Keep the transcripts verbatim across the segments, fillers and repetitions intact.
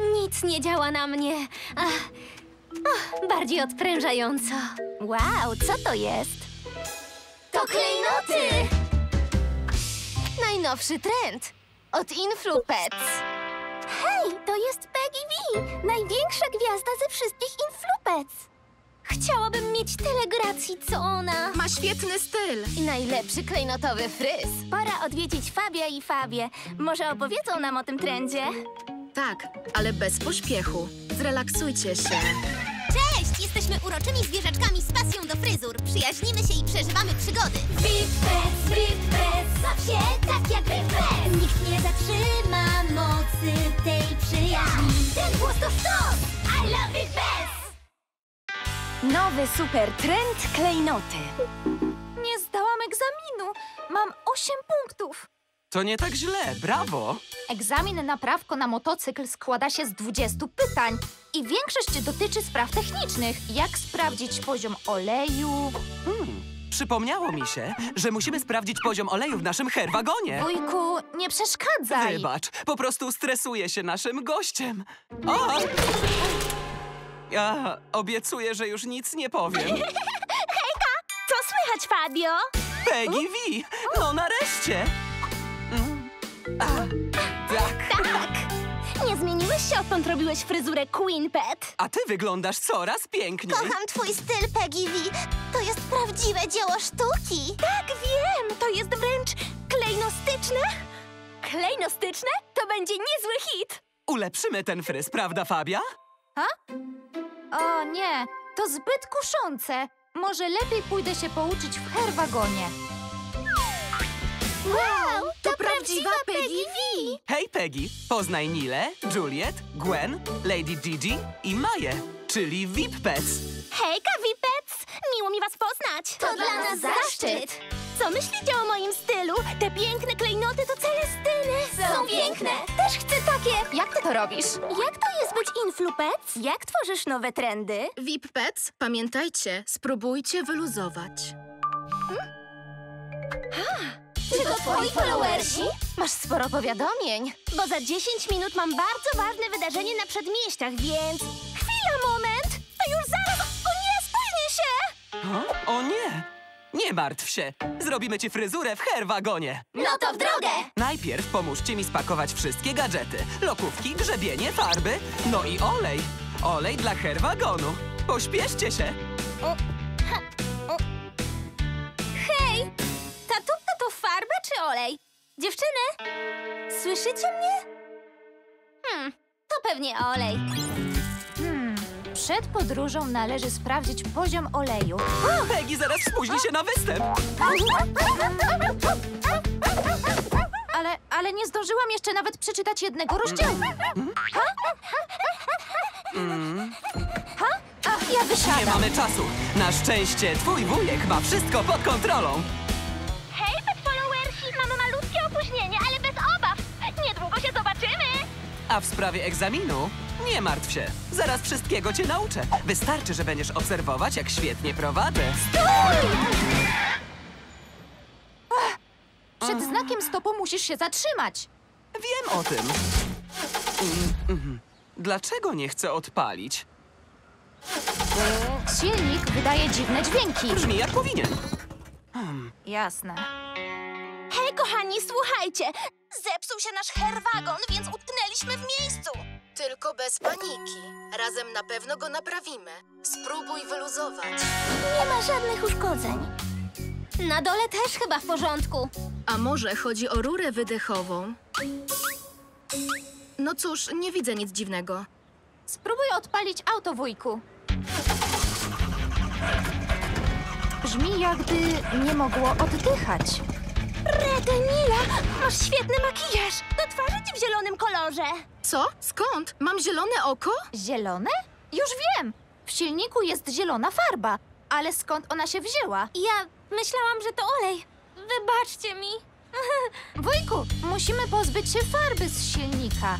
Nic nie działa na mnie. Ach, ach, bardziej odprężająco. Wow, co to jest? To klejnoty! Najnowszy trend od InfluPets. Hej, to jest Peggy V, największa gwiazda ze wszystkich InfluPets. Chciałabym mieć tyle gracji, co ona. Ma świetny styl. I najlepszy klejnotowy fryz. Pora odwiedzić Fabia i Fabię. Może opowiedzą nam o tym trendzie? Tak, ale bez pośpiechu. Zrelaksujcie się. Cześć! Jesteśmy uroczymi zwierzaczkami z pasją do fryzur. Przyjaźnimy się i przeżywamy przygody. V I P Pets, V I P Pets, baw się tak jak V I P Pets. Nikt nie zatrzyma mocy tej przyjaźni. Ten głos to sztos! I love V I P Pets! Nowy super trend klejnoty. Nie zdałam egzaminu. Mam osiem punktów. To nie tak źle, brawo! Egzamin na prawko na motocykl składa się z dwudziestu pytań i większość dotyczy spraw technicznych. Jak sprawdzić poziom oleju? Hmm. Przypomniało mi się, że musimy sprawdzić poziom oleju w naszym hair wagonie. Wujku, nie przeszkadzaj. Wybacz, po prostu stresuję się naszym gościem. O! Ja obiecuję, że już nic nie powiem. Hejka! Co słychać, Fabio? Peggy V! No nareszcie! Mm. A, tak. tak, tak. Nie zmieniłeś się, odkąd robiłeś fryzurę Queen Pet? A ty wyglądasz coraz piękniej. Kocham twój styl, Peggy V. To jest prawdziwe dzieło sztuki. Tak, wiem. To jest wręcz klejnostyczne. Klejnostyczne? To będzie niezły hit. Ulepszymy ten fryz, prawda, Fabia? A? O nie, to zbyt kuszące. Może lepiej pójdę się pouczyć w hair wagonie. Wow, to, to prawdziwa Peggy V! Hej Peggy, poznaj Nilę, Juliet, Gwen, Lady Gigi i Maję, czyli V I P Pets. Hejka V I P Pets, miło mi was poznać. To, to dla nas zaszczyt. zaszczyt. Co myślicie o moim stylu? Te piękne klejnoty to Celestyny. Są, Są piękne. piękne. Też chcę takie. Jak ty to robisz? Jak to jest być InfluPets? Jak tworzysz nowe trendy? V I P Pets, pamiętajcie, spróbujcie wyluzować. Hmm? Ha! Czy to twoi followersi? Masz sporo powiadomień, bo za dziesięć minut mam bardzo ważne wydarzenie na przedmieściach, więc... Chwila, moment! To już zaraz... O nie, spóźnię się! Ha? O nie! Nie martw się! Zrobimy ci fryzurę w hair wagonie! No to w drogę! Najpierw pomóżcie mi spakować wszystkie gadżety. Lokówki, grzebienie, farby, no i olej. Olej dla hair wagonu. Pośpieszcie się! O, ha, o. Hej! Ta tubka to farba czy olej? Dziewczyny! Słyszycie mnie? Hmm, to pewnie olej. Przed podróżą należy sprawdzić poziom oleju. Peggy zaraz spóźni się na występ. Ale, ale nie zdążyłam jeszcze nawet przeczytać jednego rozdziału. Ha? Mm. Ha? Ach, ja wysiadam. Nie mamy czasu. Na szczęście twój wujek ma wszystko pod kontrolą. Hej, pet followersi, mamy malutkie opóźnienie, ale bez obaw. Niedługo się zobaczymy. A w sprawie egzaminu? Nie martw się, zaraz wszystkiego cię nauczę. Wystarczy, że będziesz obserwować, jak świetnie prowadzę. Stój! Ach, przed znakiem stopu musisz się zatrzymać. Wiem o tym. Dlaczego nie chcę odpalić? Silnik wydaje dziwne dźwięki. Brzmi jak powinien. Hmm. Jasne. Hej, kochani, słuchajcie! Zepsuł się nasz hair wagon, więc utknęliśmy w miejscu. Tylko bez paniki. Razem na pewno go naprawimy. Spróbuj wyluzować. Nie ma żadnych uszkodzeń. Na dole też chyba w porządku. A może chodzi o rurę wydechową? No cóż, nie widzę nic dziwnego. Spróbuj odpalić auto, wujku. Brzmi, jakby nie mogło oddychać. Rety, Nila, masz świetny makijaż. Do twarzy ci w zielonym kolorze. Co? Skąd? Mam zielone oko? Zielone? Już wiem. W silniku jest zielona farba. Ale skąd ona się wzięła? Ja myślałam, że to olej. Wybaczcie mi. Wujku, musimy pozbyć się farby z silnika.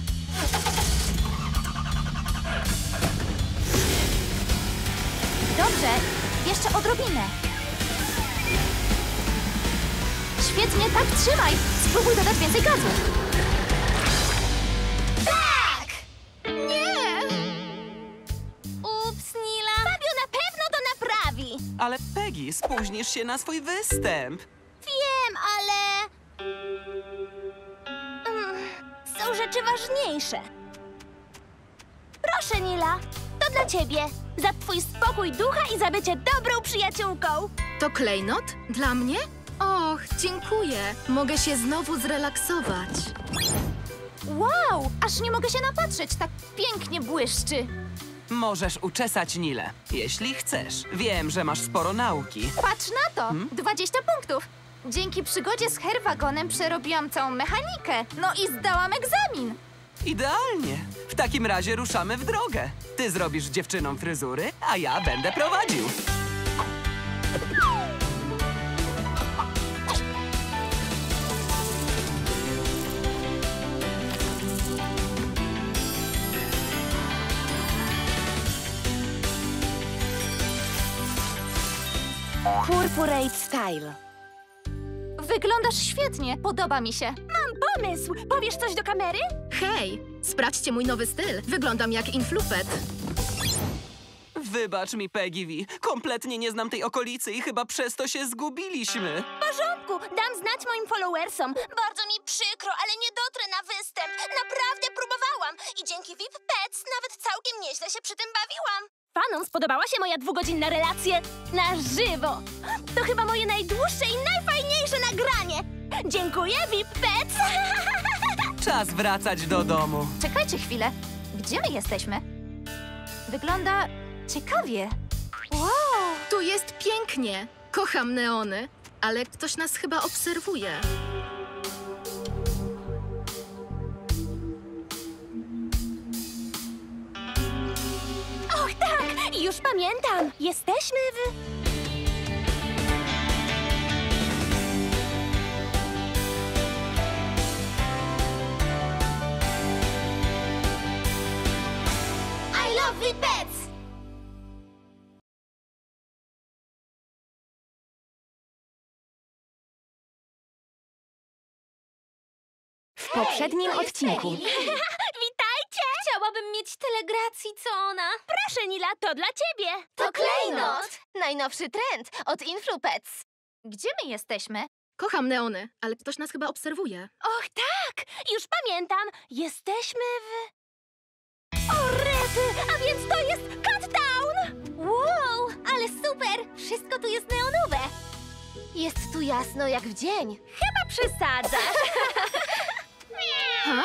Dobrze, jeszcze odrobinę. Świetnie, tak trzymaj! Spróbuj dodać więcej gazu! Tak! Nie! Ale Peggy, spóźnisz się na swój występ. Wiem, ale... Są rzeczy ważniejsze. Proszę, Nila, to dla ciebie. Za twój spokój ducha i za bycie dobrą przyjaciółką. To klejnot? Dla mnie? Och, dziękuję. Mogę się znowu zrelaksować. Wow, aż nie mogę się napatrzeć. Tak pięknie błyszczy. Możesz uczesać Nilę, jeśli chcesz. Wiem, że masz sporo nauki. Patrz na to! Hmm? dwadzieścia punktów. Dzięki przygodzie z hair wagonem przerobiłam całą mechanikę. No i zdałam egzamin. Idealnie. W takim razie ruszamy w drogę. Ty zrobisz dziewczynom fryzury, a ja będę prowadził. Purpurate Style. Wyglądasz świetnie, podoba mi się. Mam pomysł! Powiesz coś do kamery? Hej, sprawdźcie mój nowy styl. Wyglądam jak InfluPet. Wybacz mi, Peggy V. Kompletnie nie znam tej okolicy i chyba przez to się zgubiliśmy. W porządku, dam znać moim followersom. Bardzo mi przykro, ale nie dotrę na występ. Naprawdę próbowałam i dzięki V I P Pets nawet całkiem nieźle się przy tym bawiłam. Panom spodobała się moja dwugodzinna relacja na żywo. To chyba moje najdłuższe i najfajniejsze nagranie. Dziękuję, V I P Pets. Czas wracać do domu. Czekajcie chwilę. Gdzie my jesteśmy? Wygląda ciekawie. Wow. Tu jest pięknie. Kocham neony, ale ktoś nas chyba obserwuje. Już pamiętam! Jesteśmy w... I love V I P Pets! W poprzednim hey, odcinku... Chciałabym mieć tyle gracji, co ona. Proszę, Nila, to dla ciebie. To, to klejnot. Najnowszy trend od InfluPets. Gdzie my jesteśmy? Kocham neony, ale ktoś nas chyba obserwuje. Och, tak! Już pamiętam. Jesteśmy w... O, rety! A więc to jest Cat Town! Wow, ale super! Wszystko tu jest neonowe. Jest tu jasno jak w dzień. Chyba przesadzasz. Ha?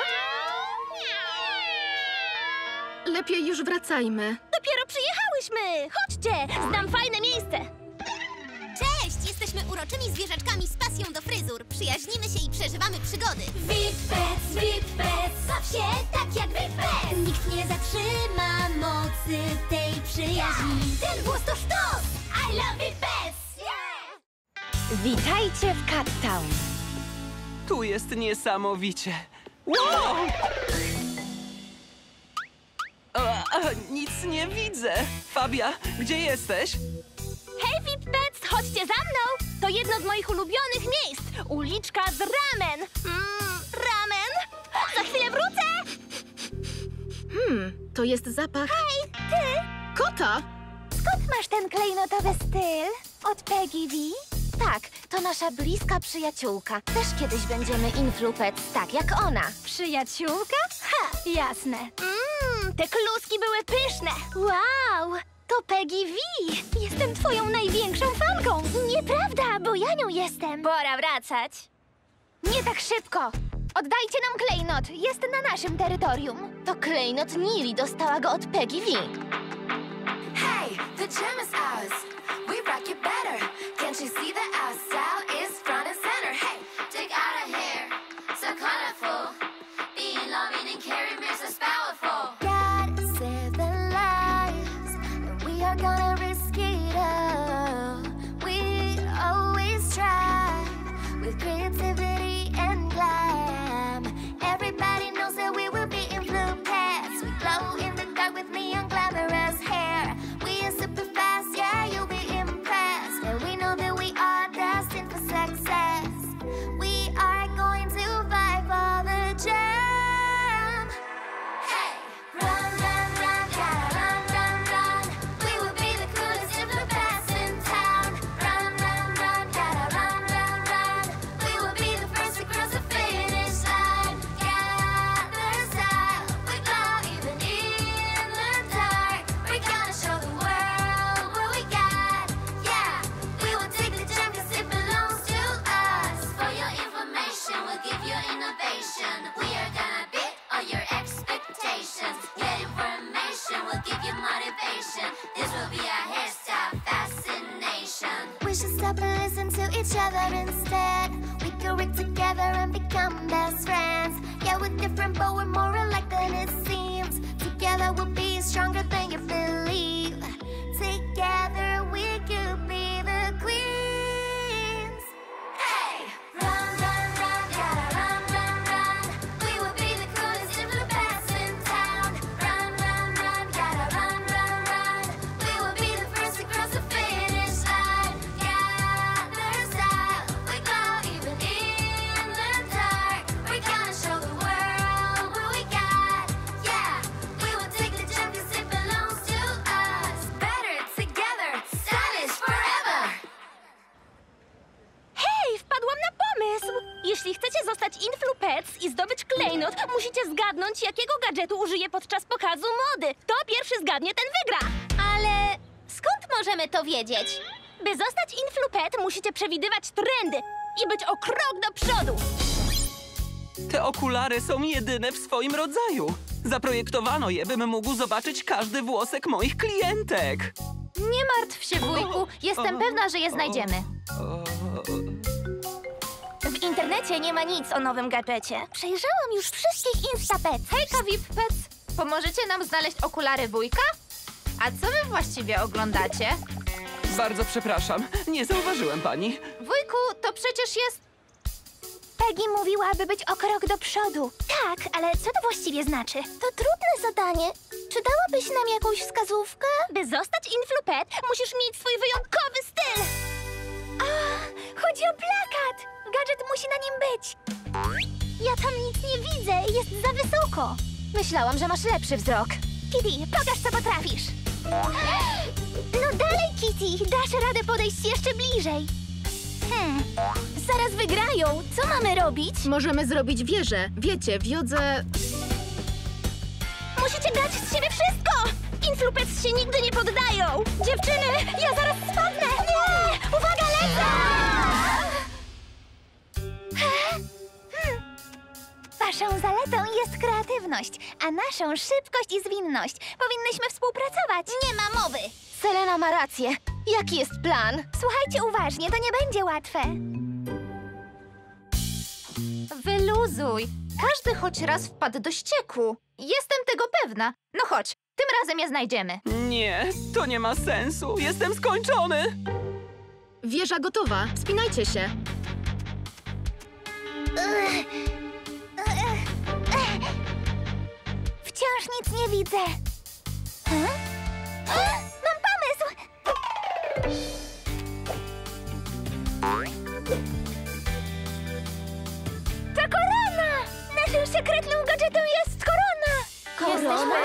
Lepiej już wracajmy. Dopiero przyjechałyśmy! Chodźcie! Znam fajne miejsce! Cześć! Jesteśmy uroczymi zwierzaczkami z pasją do fryzur. Przyjaźnimy się i przeżywamy przygody. V I P Pets, V I P Pets, baw się tak jak V I P Pets. Nikt nie zatrzyma mocy tej przyjaźni. Ja. Ten włos to sztos! I love V I P Pets! Yeah! Witajcie w Cat Town. Tu jest niesamowicie. Wow! O, nic nie widzę. Fabia, gdzie jesteś? Hej, V I P Pets, chodźcie za mną. To jedno z moich ulubionych miejsc. Uliczka z ramen. Mmm, ramen. Za chwilę wrócę. Hmm, to jest zapach... Hej, ty! Kota! Skąd masz ten klejnotowy styl? Od Peggy V? Tak, to nasza bliska przyjaciółka. Też kiedyś będziemy InfluPets, tak jak ona. Przyjaciółka? Ha, jasne. Mmm, te kluski były pyszne. Wow, to Peggy V. Jestem twoją największą fanką. Nieprawda, bo ja nią jestem. Pora wracać. Nie tak szybko. Oddajcie nam klejnot. Jest na naszym terytorium. To klejnot Nili. Dostała go od Peggy V. Hey, the gem is ours. We rock it better. Can't you see that our style is front and center? Hey, dig out our hair, so colorful. Being loving and caring is so powerful. God saved the lives, and we are gonna risk it all. We always try with creativity and glam. Everybody knows that we will be InfluPets. We glow in the dark with neon glamorous hair. We are super fast, yeah, you. stop and listen to each other instead. We could work together and become best friends. Yeah, we're different, but we're more alike than it seems. Together we'll be stronger than you believe. Together we could be the queens. Hey! Run, run, run, gotta run, run, run. We will be the coolest InfluPets in town. Run, run, run, gotta run, run, run. We will be the first to cross the finish line. Gather up, we glow even in the dark. We're gonna show the world what we got. Yeah, we will take the jump cause it belongs to us. Better together, stylish forever. Hej, wpadłam na pomysł! Jeśli chcecie zostać InfluPets i zdobyć klejnot, musicie zgadnąć, jakiego gadżetu użyję podczas pokazu mody. Kto pierwszy zgadnie, ten wygra! Ale skąd możemy to wiedzieć? By zostać InfluPet, musicie przewidywać trendy i być o krok do przodu. Te okulary są jedyne w swoim rodzaju. Zaprojektowano je, bym mógł zobaczyć każdy włosek moich klientek. Nie martw się, wujku. Jestem pewna, że je znajdziemy. W internecie nie ma nic o nowym gadżecie. Przejrzałam już wszystkich InstaPets. Hejka, V I P Pets! Pomożecie nam znaleźć okulary wujka? A co wy właściwie oglądacie? Bardzo przepraszam, nie zauważyłem pani. Wujku, to przecież jest... Peggy mówiła, aby być o krok do przodu. Tak, ale co to właściwie znaczy? To trudne zadanie. Czy dałabyś nam jakąś wskazówkę? By zostać InfluPet, musisz mieć swój wyjątkowy styl. A, chodzi o plakat! Gadżet musi na nim być. Ja tam nic nie widzę, jest za wysoko. Myślałam, że masz lepszy wzrok. Kitty, pokaż, co potrafisz. No dalej, Kitty, dasz radę podejść jeszcze bliżej. Hmm, zaraz wygrają. Co mamy robić? Możemy zrobić wieżę. Wiecie, wiodze... Musicie dać z siebie wszystko! InfluPets się nigdy nie poddają! Dziewczyny, ja zaraz spadnę! Nie! Uwaga, lecę! Hmm. Waszą zaletą jest kreatywność, a naszą szybkość i zwinność. Powinnyśmy współpracować. Nie ma mowy! Selena ma rację. Jaki jest plan? Słuchajcie uważnie, to nie będzie łatwe. Wyluzuj. Każdy choć raz wpadł do ścieku. Jestem tego pewna. No chodź, tym razem je znajdziemy. Nie, to nie ma sensu. Jestem skończony. Wieża gotowa. Wspinajcie się. Ech. Ech. Ech. Wciąż nic nie widzę. Hm? Ech. Mam pomysł! To korona! Naszym sekretnym gadżetem jest korona! Korona?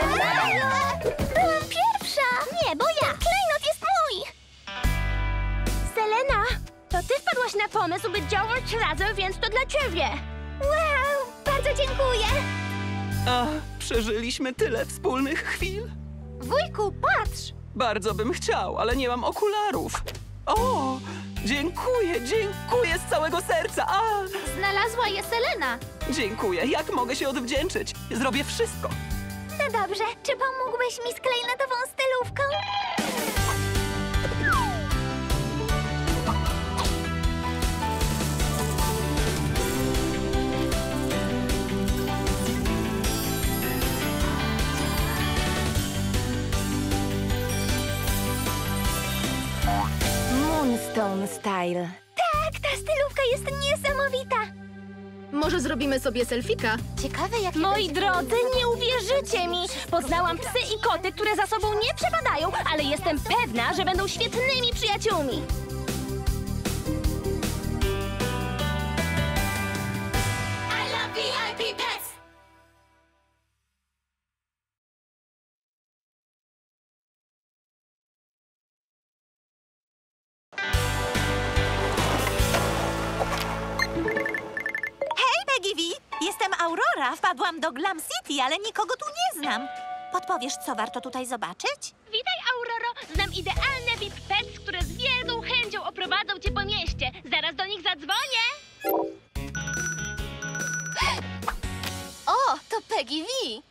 Byłam pierwsza! Nie, bo ja! Klejnot jest mój! Selena, to ty wpadłaś na pomysł, by działać razem, więc to dla ciebie! Wow! Bardzo dziękuję! Ach, przeżyliśmy tyle wspólnych chwil! Wujku, patrz! Bardzo bym chciał, ale nie mam okularów. O, dziękuję, dziękuję z całego serca. A, Znalazła je Selena. dziękuję, jak mogę się odwdzięczyć? Zrobię wszystko. No dobrze, czy pomógłbyś mi z klejnotową stylówką? Moonstone Style. Tak, ta stylówka jest niesamowita. Może zrobimy sobie selfika? Ciekawe, jak... Moi drodzy, nie uwierzycie mi! Poznałam psy i koty, które za sobą nie przepadają, ale jestem pewna, że będą świetnymi przyjaciółmi. I love V I P Pets! Hej, Peggy V! Jestem Aurora, wpadłam do Glam City, ale nikogo tu nie znam. Podpowiesz, co warto tutaj zobaczyć? Witaj, Auroro! Znam idealne V I P Pets, które z wielką chęcią oprowadzą cię po mieście. Zaraz do nich zadzwonię! O, to Peggy V!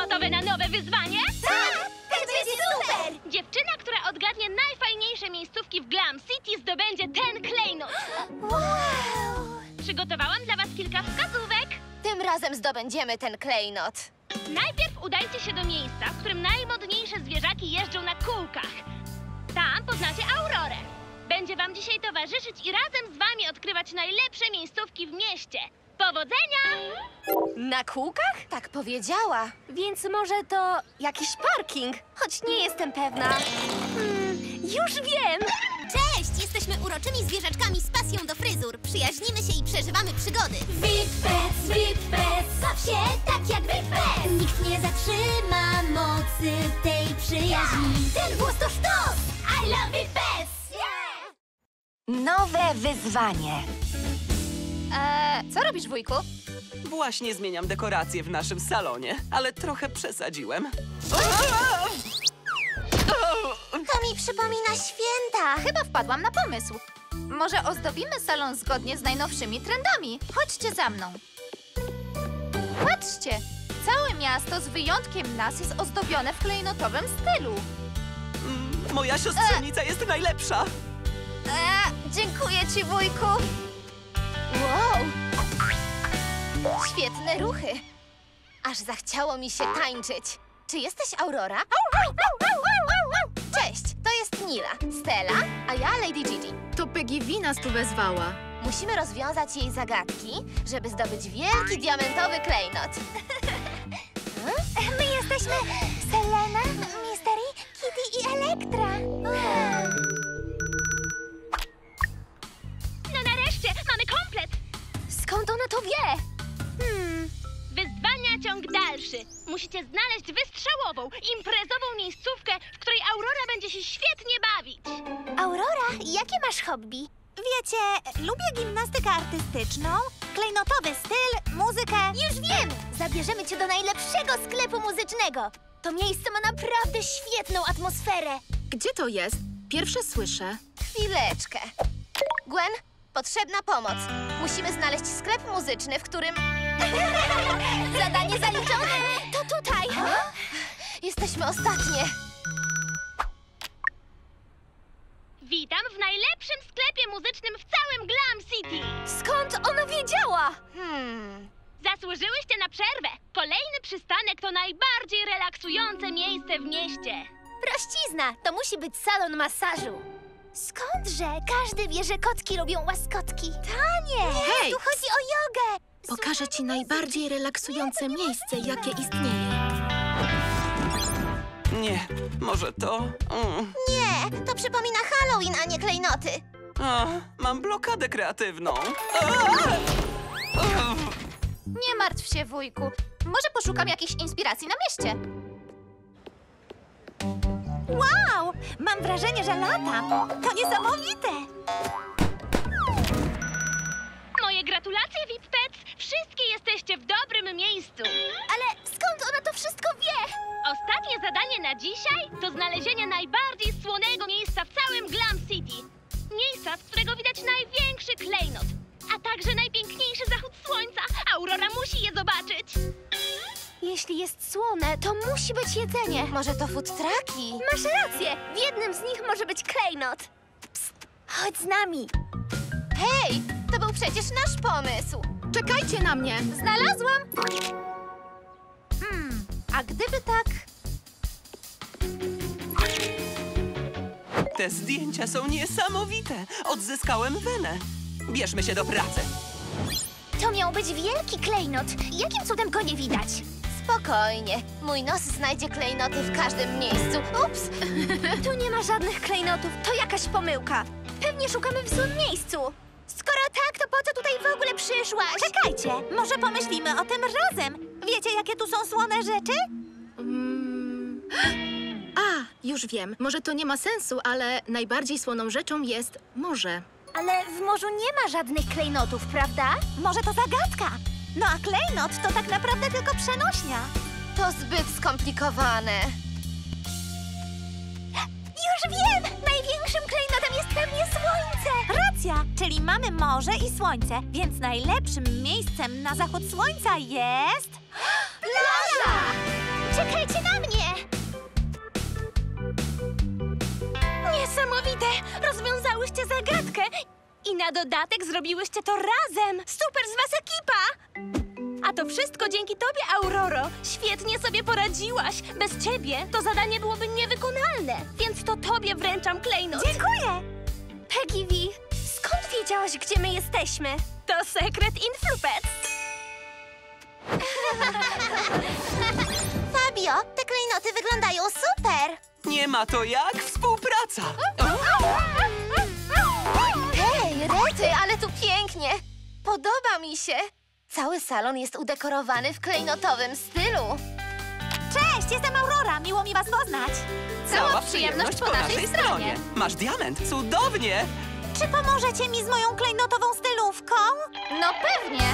Gotowe na nowe wyzwanie? Tak! To będzie super! Dziewczyna, która odgadnie najfajniejsze pierwsze miejscówki w Glam City zdobędzie ten klejnot. Wow. Przygotowałam dla was kilka wskazówek. Tym razem zdobędziemy ten klejnot. Najpierw udajcie się do miejsca, w którym najmodniejsze zwierzaki jeżdżą na kółkach. Tam poznacie Aurorę. Będzie wam dzisiaj towarzyszyć i razem z wami odkrywać najlepsze miejscówki w mieście. Powodzenia! Na kółkach? Tak powiedziała. Więc może to jakiś parking, choć nie jestem pewna. Hmm, już wiem! Cześć! Jesteśmy uroczymi zwierzaczkami z pasją do fryzur. Przyjaźnimy się i przeżywamy przygody. V I P Pets, V I P Pets, baw się tak jak V I P Pets. Nikt nie zatrzyma mocy tej przyjaźni. Ten włos to sztos! I love V I P Pets! Yeah! Nowe wyzwanie. Eee, co robisz, wujku? Właśnie zmieniam dekoracje w naszym salonie, ale trochę przesadziłem. O! O! To mi przypomina święta. Chyba wpadłam na pomysł. Może ozdobimy salon zgodnie z najnowszymi trendami. Chodźcie za mną. Patrzcie, całe miasto z wyjątkiem nas jest ozdobione w klejnotowym stylu. Mm, moja siostrzenica eee. jest najlepsza. Eee, dziękuję ci, wujku. Wow! Świetne ruchy! Aż zachciało mi się tańczyć. Czy jesteś Aurora? Cześć, to jest Nila, Stella, a ja Lady Gigi. To Peggy V nas tu wezwała. Musimy rozwiązać jej zagadki, żeby zdobyć wielki diamentowy klejnot. My jesteśmy Selena, Mystery, Kitty i Elektra. Skąd ona to wie? Hmm. Wyzwania ciąg dalszy. Musicie znaleźć wystrzałową, imprezową miejscówkę, w której Aurora będzie się świetnie bawić. Aurora, jakie masz hobby? Wiecie, lubię gimnastykę artystyczną, klejnotowy styl, muzykę. Już wiem! Zabierzemy cię do najlepszego sklepu muzycznego. To miejsce ma naprawdę świetną atmosferę. Gdzie to jest? Pierwsze słyszę. Chwileczkę. Gwen? Potrzebna pomoc. Musimy znaleźć sklep muzyczny, w którym... Zadanie zaliczone! To tutaj! Ha? Jesteśmy ostatnie. Witam w najlepszym sklepie muzycznym w całym Glam City. Skąd ona wiedziała? Hmm. Zasłużyłyście na przerwę. Kolejny przystanek to najbardziej relaksujące miejsce w mieście. Prościzna, to musi być salon masażu. Skądże? Każdy wie, że kotki lubią łaskotki. Tanie! Hej! Tu chodzi o jogę! Pokażę ci najbardziej relaksujące miejsce, jakie istnieje. Nie, może to... Mm. Nie, to przypomina Halloween, a nie klejnoty. A, mam blokadę kreatywną. A! A! Nie martw się, wujku. Może poszukam jakichś inspiracji na mieście. Wow! Mam wrażenie, że latam. To niesamowite! Moje gratulacje, V I P Pets! Wszystkie jesteście w dobrym miejscu. Ale skąd ona to wszystko wie? Ostatnie zadanie na dzisiaj to znalezienie najbardziej słonego miejsca w całym Glam City. Miejsca, z którego widać największy klejnot, a także najpiękniejszy zachód słońca. Aurora musi je zobaczyć. Jeśli jest słone, to musi być jedzenie. Może to food trucki? Masz rację. W jednym z nich może być klejnot. Psst, chodź z nami. Hej, to był przecież nasz pomysł. Czekajcie na mnie. Znalazłam. Hmm, a gdyby tak... Te zdjęcia są niesamowite. Odzyskałem wenę. Bierzmy się do pracy. To miał być wielki klejnot. Jakim cudem go nie widać? Spokojnie. Mój nos znajdzie klejnoty w każdym miejscu. Ups! Tu nie ma żadnych klejnotów. To jakaś pomyłka. Pewnie szukamy w złym miejscu. Skoro tak, to po co tutaj w ogóle przyszłaś? Czekajcie. Może pomyślimy o tym razem. Wiecie, jakie tu są słone rzeczy? Mm. A, już wiem. Może to nie ma sensu, ale najbardziej słoną rzeczą jest morze. Ale w morzu nie ma żadnych klejnotów, prawda? Może to zagadka? No a klejnot to tak naprawdę tylko przenośnia. To zbyt skomplikowane. Już wiem! Największym klejnotem jest pewnie słońce! Racja! Czyli mamy morze i słońce, więc najlepszym miejscem na zachód słońca jest... Plaża! Czekajcie na mnie! Niesamowite! Rozwiązałyście zagadkę i na dodatek zrobiłyście to razem! Super z was ekipa! A to wszystko dzięki tobie, Auroro. Świetnie sobie poradziłaś. Bez ciebie to zadanie byłoby niewykonalne, więc to tobie wręczam klejnot. Dziękuję! Peggy V, skąd wiedziałaś, gdzie my jesteśmy? To sekret InfluPets. Fabio, te klejnoty wyglądają super. Nie ma to jak współpraca. Hej, Rety, ale tu pięknie. Podoba mi się. Cały salon jest udekorowany w klejnotowym stylu. Cześć, jestem Aurora. Miło mi was poznać. Cała, Cała przyjemność po, po naszej, naszej stronie. stronie. Masz diament. Cudownie. Czy pomożecie mi z moją klejnotową stylówką? No pewnie.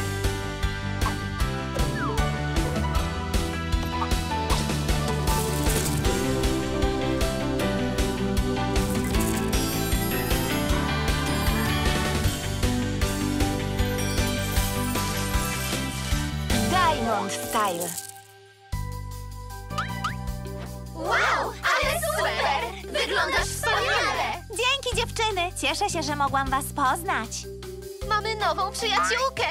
Diamond Style. Wow, ale super! Wyglądasz wspaniale! Dzięki, dziewczyny! Cieszę się, że mogłam was poznać. Mamy nową przyjaciółkę!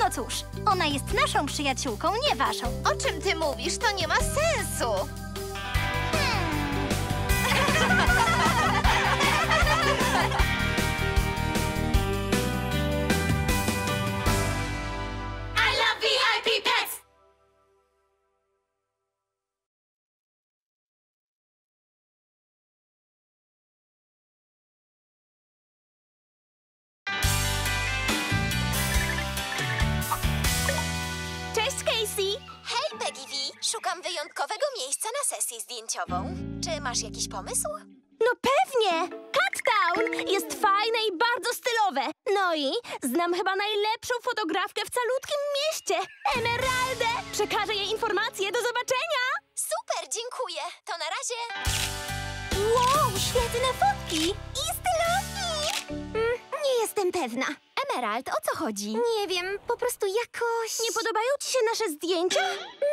No cóż, ona jest naszą przyjaciółką, nie waszą. O czym ty mówisz? To nie ma sensu! Szukam wyjątkowego miejsca na sesję zdjęciową. Czy masz jakiś pomysł? No pewnie! Cat Town jest fajne i bardzo stylowe. No i znam chyba najlepszą fotografkę w calutkim mieście. Emeraldę! Przekażę jej informacje. Do zobaczenia! Super, dziękuję. To na razie. Wow, świetne fotki! I stylówki! Mm, nie jestem pewna. Emerald, o co chodzi? Nie wiem, po prostu jakoś... Nie podobają ci się nasze zdjęcia?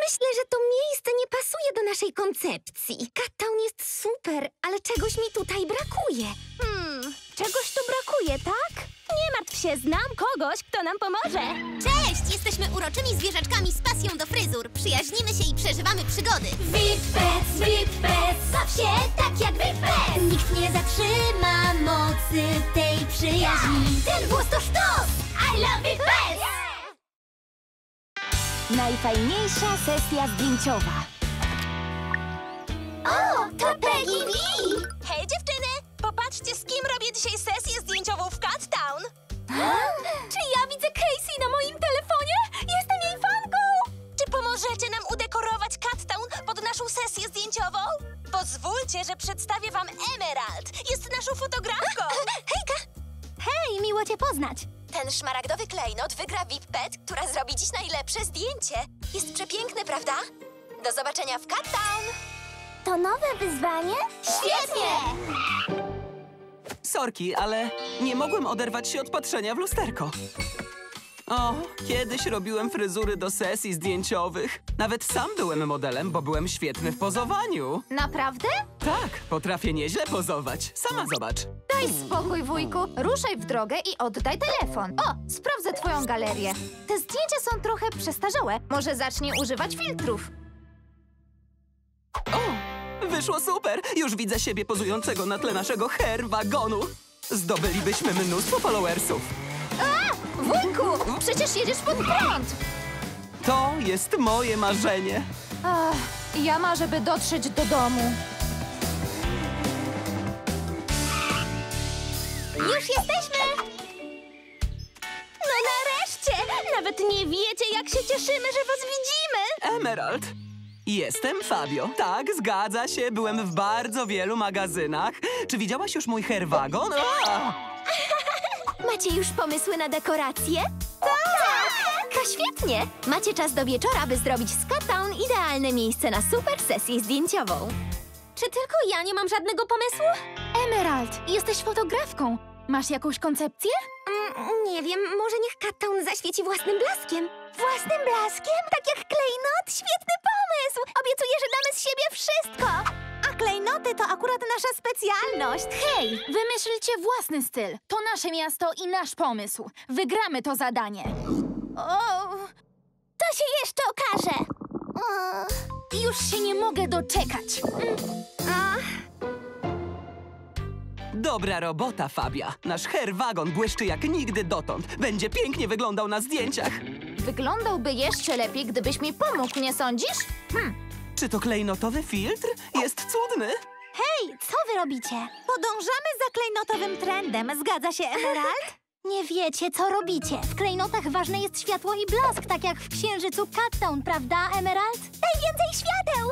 Myślę, że to miejsce nie pasuje do naszej koncepcji. Cat Town jest super, ale czegoś mi tutaj brakuje. Hmm, czegoś tu brakuje, tak? Nie martw się, znam kogoś, kto nam pomoże. Cześć, jesteśmy uroczymi zwierzaczkami z pasją do fryzur. Przyjaźnimy się i przeżywamy przygody. V I P Pets, V I P Pets, baw się tak jak V I P Pets. Nikt nie zatrzyma mocy tej przyjaźni. Ten włos to sztos! I love V I P Pets! Najfajniejsza sesja zdjęciowa. O, to Peggy V! Hej, dziewczyny! Popatrzcie, z kim robię dzisiaj sesję zdjęciową w Cat Town. Czy ja widzę Casey na moim telefonie? Jestem jej fanką! Czy pomożecie nam udekorować Cat Town pod naszą sesję zdjęciową? Pozwólcie, że przedstawię wam Emerald. Jest naszą fotografką. Hejka! Hej, miło cię poznać. Ten szmaragdowy klejnot wygra V I P Pet, która zrobi dziś najlepsze zdjęcie. Jest przepiękny, prawda? Do zobaczenia w Cat Town. To nowe wyzwanie? Świetnie! Sorki, ale nie mogłem oderwać się od patrzenia w lusterko. O, kiedyś robiłem fryzury do sesji zdjęciowych. Nawet sam byłem modelem, bo byłem świetny w pozowaniu. Naprawdę? Tak, potrafię nieźle pozować. Sama zobacz. Daj spokój, wujku. Ruszaj w drogę i oddaj telefon. O, sprawdzę twoją galerię. Te zdjęcia są trochę przestarzałe. Może zacznij używać filtrów. O! Wyszło super! Już widzę siebie pozującego na tle naszego hair wagonu. Zdobylibyśmy mnóstwo followersów. A! Wujku! Przecież jedziesz pod prąd! To jest moje marzenie. Ach, ja marzę, by dotrzeć do domu. Już jesteśmy! No nareszcie! Nawet nie wiecie, jak się cieszymy, że was widzimy! Emerald! Jestem Fabio. Tak, zgadza się. Byłem w bardzo wielu magazynach. Czy widziałaś już mój hair wagon? Macie już pomysły na dekoracje? Tak! To świetnie! Macie czas do wieczora, by zrobić z Cat Town idealne miejsce na super sesję zdjęciową. Czy tylko ja nie mam żadnego pomysłu? Emerald, jesteś fotografką. Masz jakąś koncepcję? Mm, nie wiem, może niech Cat Town zaświeci własnym blaskiem. Własnym blaskiem? Tak jak klejnot? Świetny pomysł! Obiecuję, że damy z siebie wszystko! A klejnoty to akurat nasza specjalność. Hej, wymyślcie własny styl. To nasze miasto i nasz pomysł. Wygramy to zadanie. O, to się jeszcze okaże. O. Już się nie mogę doczekać. Ach. Dobra robota, Fabia. Nasz hair wagon błyszczy jak nigdy dotąd. Będzie pięknie wyglądał na zdjęciach. Wyglądałby jeszcze lepiej, gdybyś mi pomógł, nie sądzisz? Hm. Czy to klejnotowy filtr? Jest cudny. Hej, co wy robicie? Podążamy za klejnotowym trendem, zgadza się, Emerald? Nie wiecie, co robicie. W klejnotach ważne jest światło i blask, tak jak w księżycu Cat Town, prawda, Emerald? Najwięcej świateł!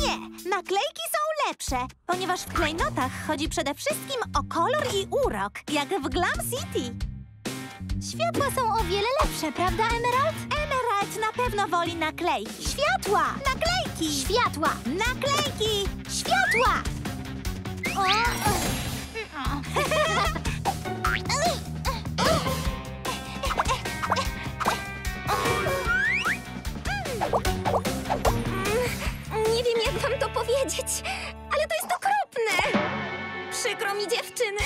Nie, naklejki są lepsze, ponieważ w klejnotach chodzi przede wszystkim o kolor i urok, jak w Glam City. Światła są o wiele lepsze, prawda, Emerald? Emerald na pewno woli naklejki. Światła! Naklejki! Światła! Naklejki! Światła! O, nie wiem, jak wam to powiedzieć, ale to jest okropne! Przykro mi, dziewczyny!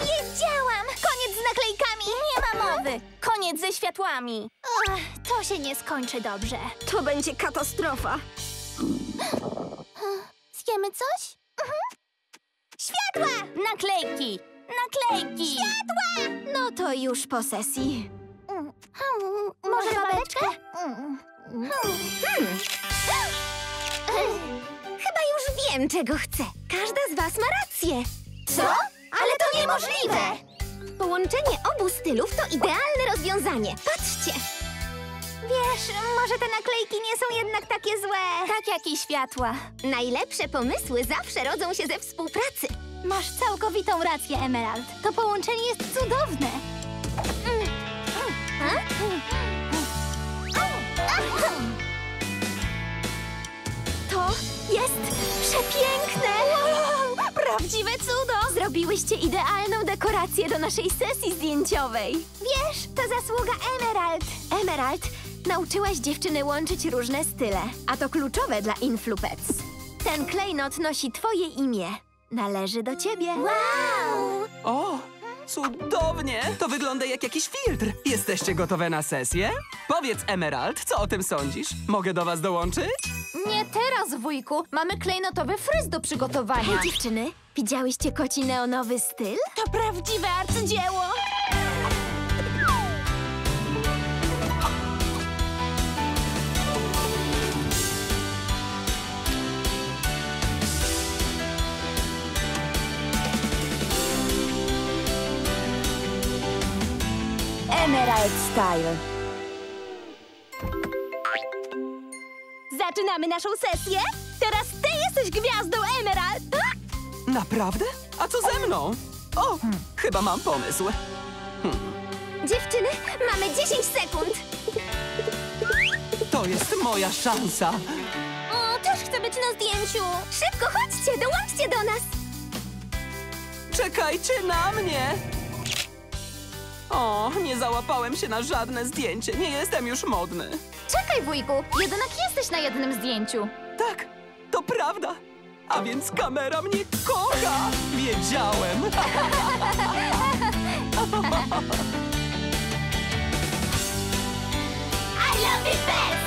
Wiedziałam! Koniec z naklejkami! Nie ma mowy! Koniec ze światłami! Ach, to się nie skończy dobrze. To będzie katastrofa. Zjemy coś? Mhm. Światła! Naklejki! Naklejki! Światła! No to już po sesji. Mm. Może babeczkę? Mm. Mm. Hmm. Chyba już wiem, czego chcę. Każda z was ma rację. Co? Ale to niemożliwe! Połączenie obu stylów to idealne rozwiązanie. Patrzcie! Wiesz, może te naklejki nie są jednak takie złe. Tak jak i światła. Najlepsze pomysły zawsze rodzą się ze współpracy. Masz całkowitą rację, Emerald. To połączenie jest cudowne. Mm. Mm. Mm. Mm. Mm. To jest przepiękne! Wow, prawdziwe cudo! Zrobiłyście idealną dekorację do naszej sesji zdjęciowej. Wiesz, to zasługa Emerald. Emerald, nauczyłaś dziewczyny łączyć różne style, a to kluczowe dla InfluPets. Ten klejnot nosi twoje imię. Należy do ciebie. Wow! O, cudownie! To wygląda jak jakiś filtr. Jesteście gotowe na sesję? Powiedz, Emerald, co o tym sądzisz? Mogę do was dołączyć? Nie teraz, wujku. Mamy klejnotowy fryz do przygotowania. Hej, dziewczyny, widziałyście koci neonowy styl? To prawdziwe arcydzieło! Emerald Style. Zaczynamy naszą sesję? Teraz ty jesteś gwiazdą, Emerald! A? Naprawdę? A co ze mną? O, hmm. chyba mam pomysł. Hmm. Dziewczyny, mamy dziesięć sekund. To jest moja szansa. O, też chcę być na zdjęciu. Szybko chodźcie, dołączcie do nas. Czekajcie na mnie. O, nie załapałem się na żadne zdjęcie. Nie jestem już modny. Czekaj, wujku, jednak jesteś na jednym zdjęciu. Tak, to prawda. A więc kamera mnie kocha. Wiedziałem. I love you best.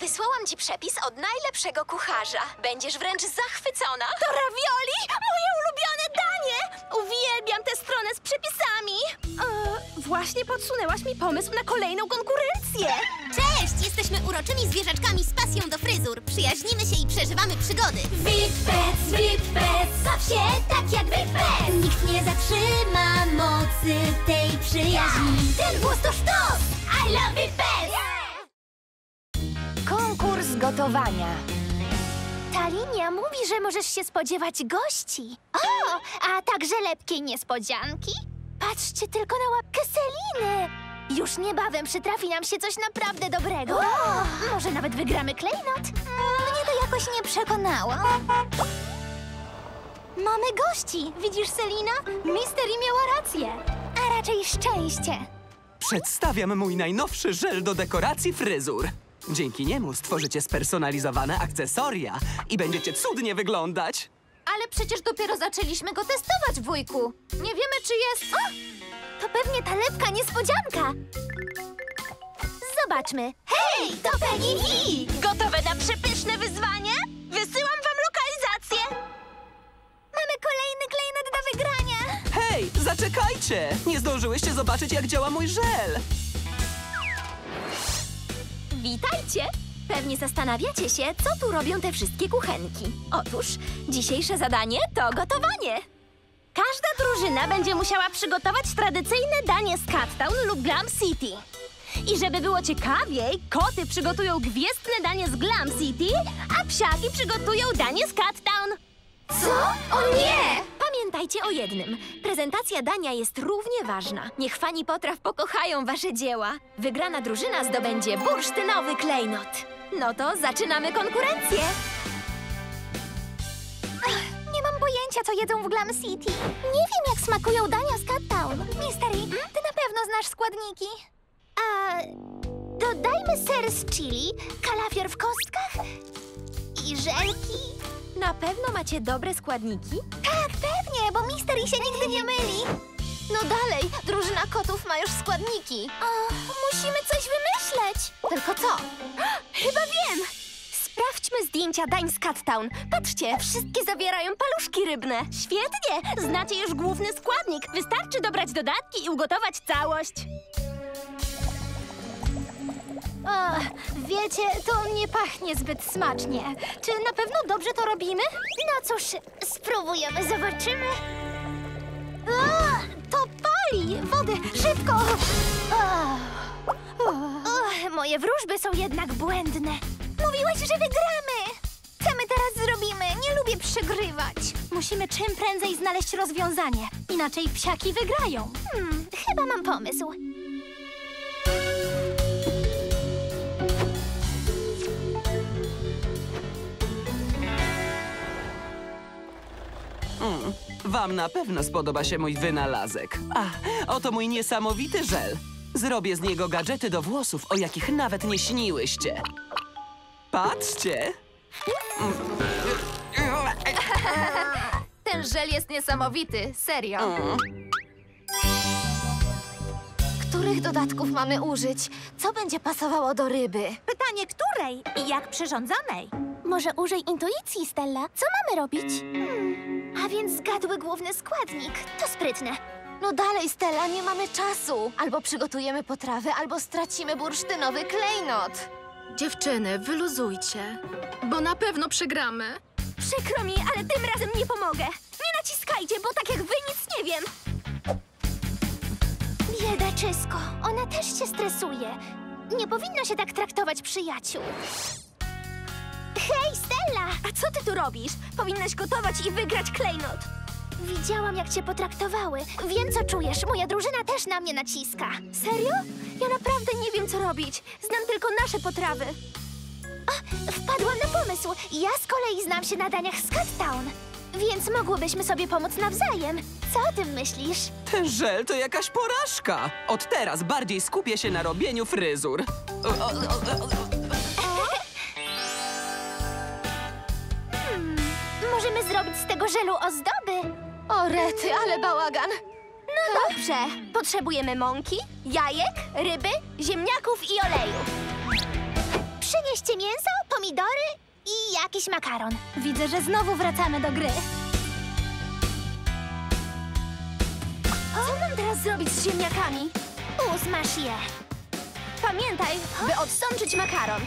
Wysłałam ci przepis od najlepszego kucharza. Będziesz wręcz zachwycona. To ravioli? Moje ulubione danie! Uwielbiam tę stronę z przepisami. E, właśnie podsunęłaś mi pomysł na kolejną konkurencję. Cześć! Jesteśmy uroczymi zwierzaczkami z pasją do fryzur. Przyjaźnimy się i przeżywamy przygody. V I P Pets, V I P Pets, baw się tak jak V I P Pets. Nikt nie zatrzyma mocy tej przyjaźni. Ja. Ten głos to sztos! I love V I P Pets! Ja. Konkurs gotowania. Ta linia mówi, że możesz się spodziewać gości. O, a także lepkiej niespodzianki. Patrzcie tylko na łapkę Seliny. Już niebawem przytrafi nam się coś naprawdę dobrego. O, może nawet wygramy klejnot. Mnie to jakoś nie przekonało. Mamy gości! Widzisz, Selina? Mystery miała rację! A raczej szczęście! Przedstawiam mój najnowszy żel do dekoracji fryzur. Dzięki niemu stworzycie spersonalizowane akcesoria i będziecie cudnie wyglądać. Ale przecież dopiero zaczęliśmy go testować, wujku. Nie wiemy, czy jest... O! To pewnie ta lepka niespodzianka. Zobaczmy. Hej, to Peggy V! Gotowe na przepyszne wyzwanie? Wysyłam wam lokalizację. Mamy kolejny klejnot do wygrania. Hej, zaczekajcie! Nie zdążyłyście zobaczyć, jak działa mój żel. Witajcie! Pewnie zastanawiacie się, co tu robią te wszystkie kuchenki. Otóż dzisiejsze zadanie to gotowanie. Każda drużyna będzie musiała przygotować tradycyjne danie z Cat Town lub Glam City. I żeby było ciekawiej, koty przygotują gwiezdne danie z Glam City, a psiaki przygotują danie z Cat Town. Co? O nie! Pamiętajcie o jednym. Prezentacja dania jest równie ważna. Niech fani potraw pokochają wasze dzieła. Wygrana drużyna zdobędzie bursztynowy klejnot. No to zaczynamy konkurencję. Ach, nie mam pojęcia, co jedzą w Glam City. Nie wiem, jak smakują dania z Cat Town. Mystery, ty na pewno znasz składniki. A dodajmy ser z chili, kalafior w kostkach i żelki. Na pewno macie dobre składniki? Tak, pewnie, bo Mystery się nigdy nie myli. No dalej, drużyna kotów ma już składniki. O, musimy coś wymyśleć. Tylko co? Chyba wiem! Sprawdźmy zdjęcia dań z Cat Town. Patrzcie, wszystkie zawierają paluszki rybne. Świetnie! Znacie już główny składnik. Wystarczy dobrać dodatki i ugotować całość. O, wiecie, to nie pachnie zbyt smacznie. Czy na pewno dobrze to robimy? No cóż, spróbujemy, zobaczymy. O, to pali! Wody, szybko! O, o. O, moje wróżby są jednak błędne. Mówiłaś, że wygramy! Co my teraz zrobimy? Nie lubię przegrywać. Musimy czym prędzej znaleźć rozwiązanie. Inaczej psiaki wygrają. Hmm, chyba mam pomysł. Mm, wam na pewno spodoba się mój wynalazek. A, oto mój niesamowity żel. Zrobię z niego gadżety do włosów, o jakich nawet nie śniłyście. Patrzcie! Ten żel jest niesamowity, serio. Mm. Których dodatków mamy użyć? Co będzie pasowało do ryby? Pytanie której i jak przyrządzonej? Może użyj intuicji, Stella. Co mamy robić? Hmm. A więc zgadły główny składnik. To sprytne. No dalej, Stella, nie mamy czasu. Albo przygotujemy potrawę, albo stracimy bursztynowy klejnot. Dziewczyny, wyluzujcie, bo na pewno przegramy. Przykro mi, ale tym razem nie pomogę. Nie naciskajcie, bo tak jak wy nic nie wiem. Biedaczysko, ona też się stresuje. Nie powinno się tak traktować przyjaciół. Hej, Stella! A co ty tu robisz? Powinnaś gotować i wygrać klejnot. Widziałam, jak cię potraktowały. Wiem, co czujesz. Moja drużyna też na mnie naciska. Serio? Ja naprawdę nie wiem, co robić. Znam tylko nasze potrawy. O, wpadłam na pomysł. Ja z kolei znam się na daniach z Cat Town. Więc mogłybyśmy sobie pomóc nawzajem. Co o tym myślisz? Ten żel to jakaś porażka. Od teraz bardziej skupię się na robieniu fryzur. O, o, o, o. Możemy zrobić z tego żelu ozdoby. O rety, ale bałagan. No dobrze. Potrzebujemy mąki, jajek, ryby, ziemniaków i oleju. Przynieście mięso, pomidory i jakiś makaron. Widzę, że znowu wracamy do gry. Co mam teraz zrobić z ziemniakami? Uzmasz je. Pamiętaj, by odsączyć makaron.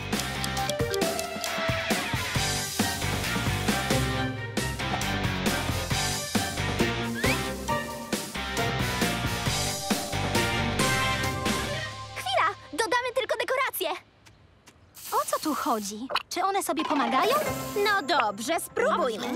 O co tu chodzi? Czy one sobie pomagają? No dobrze, spróbujmy.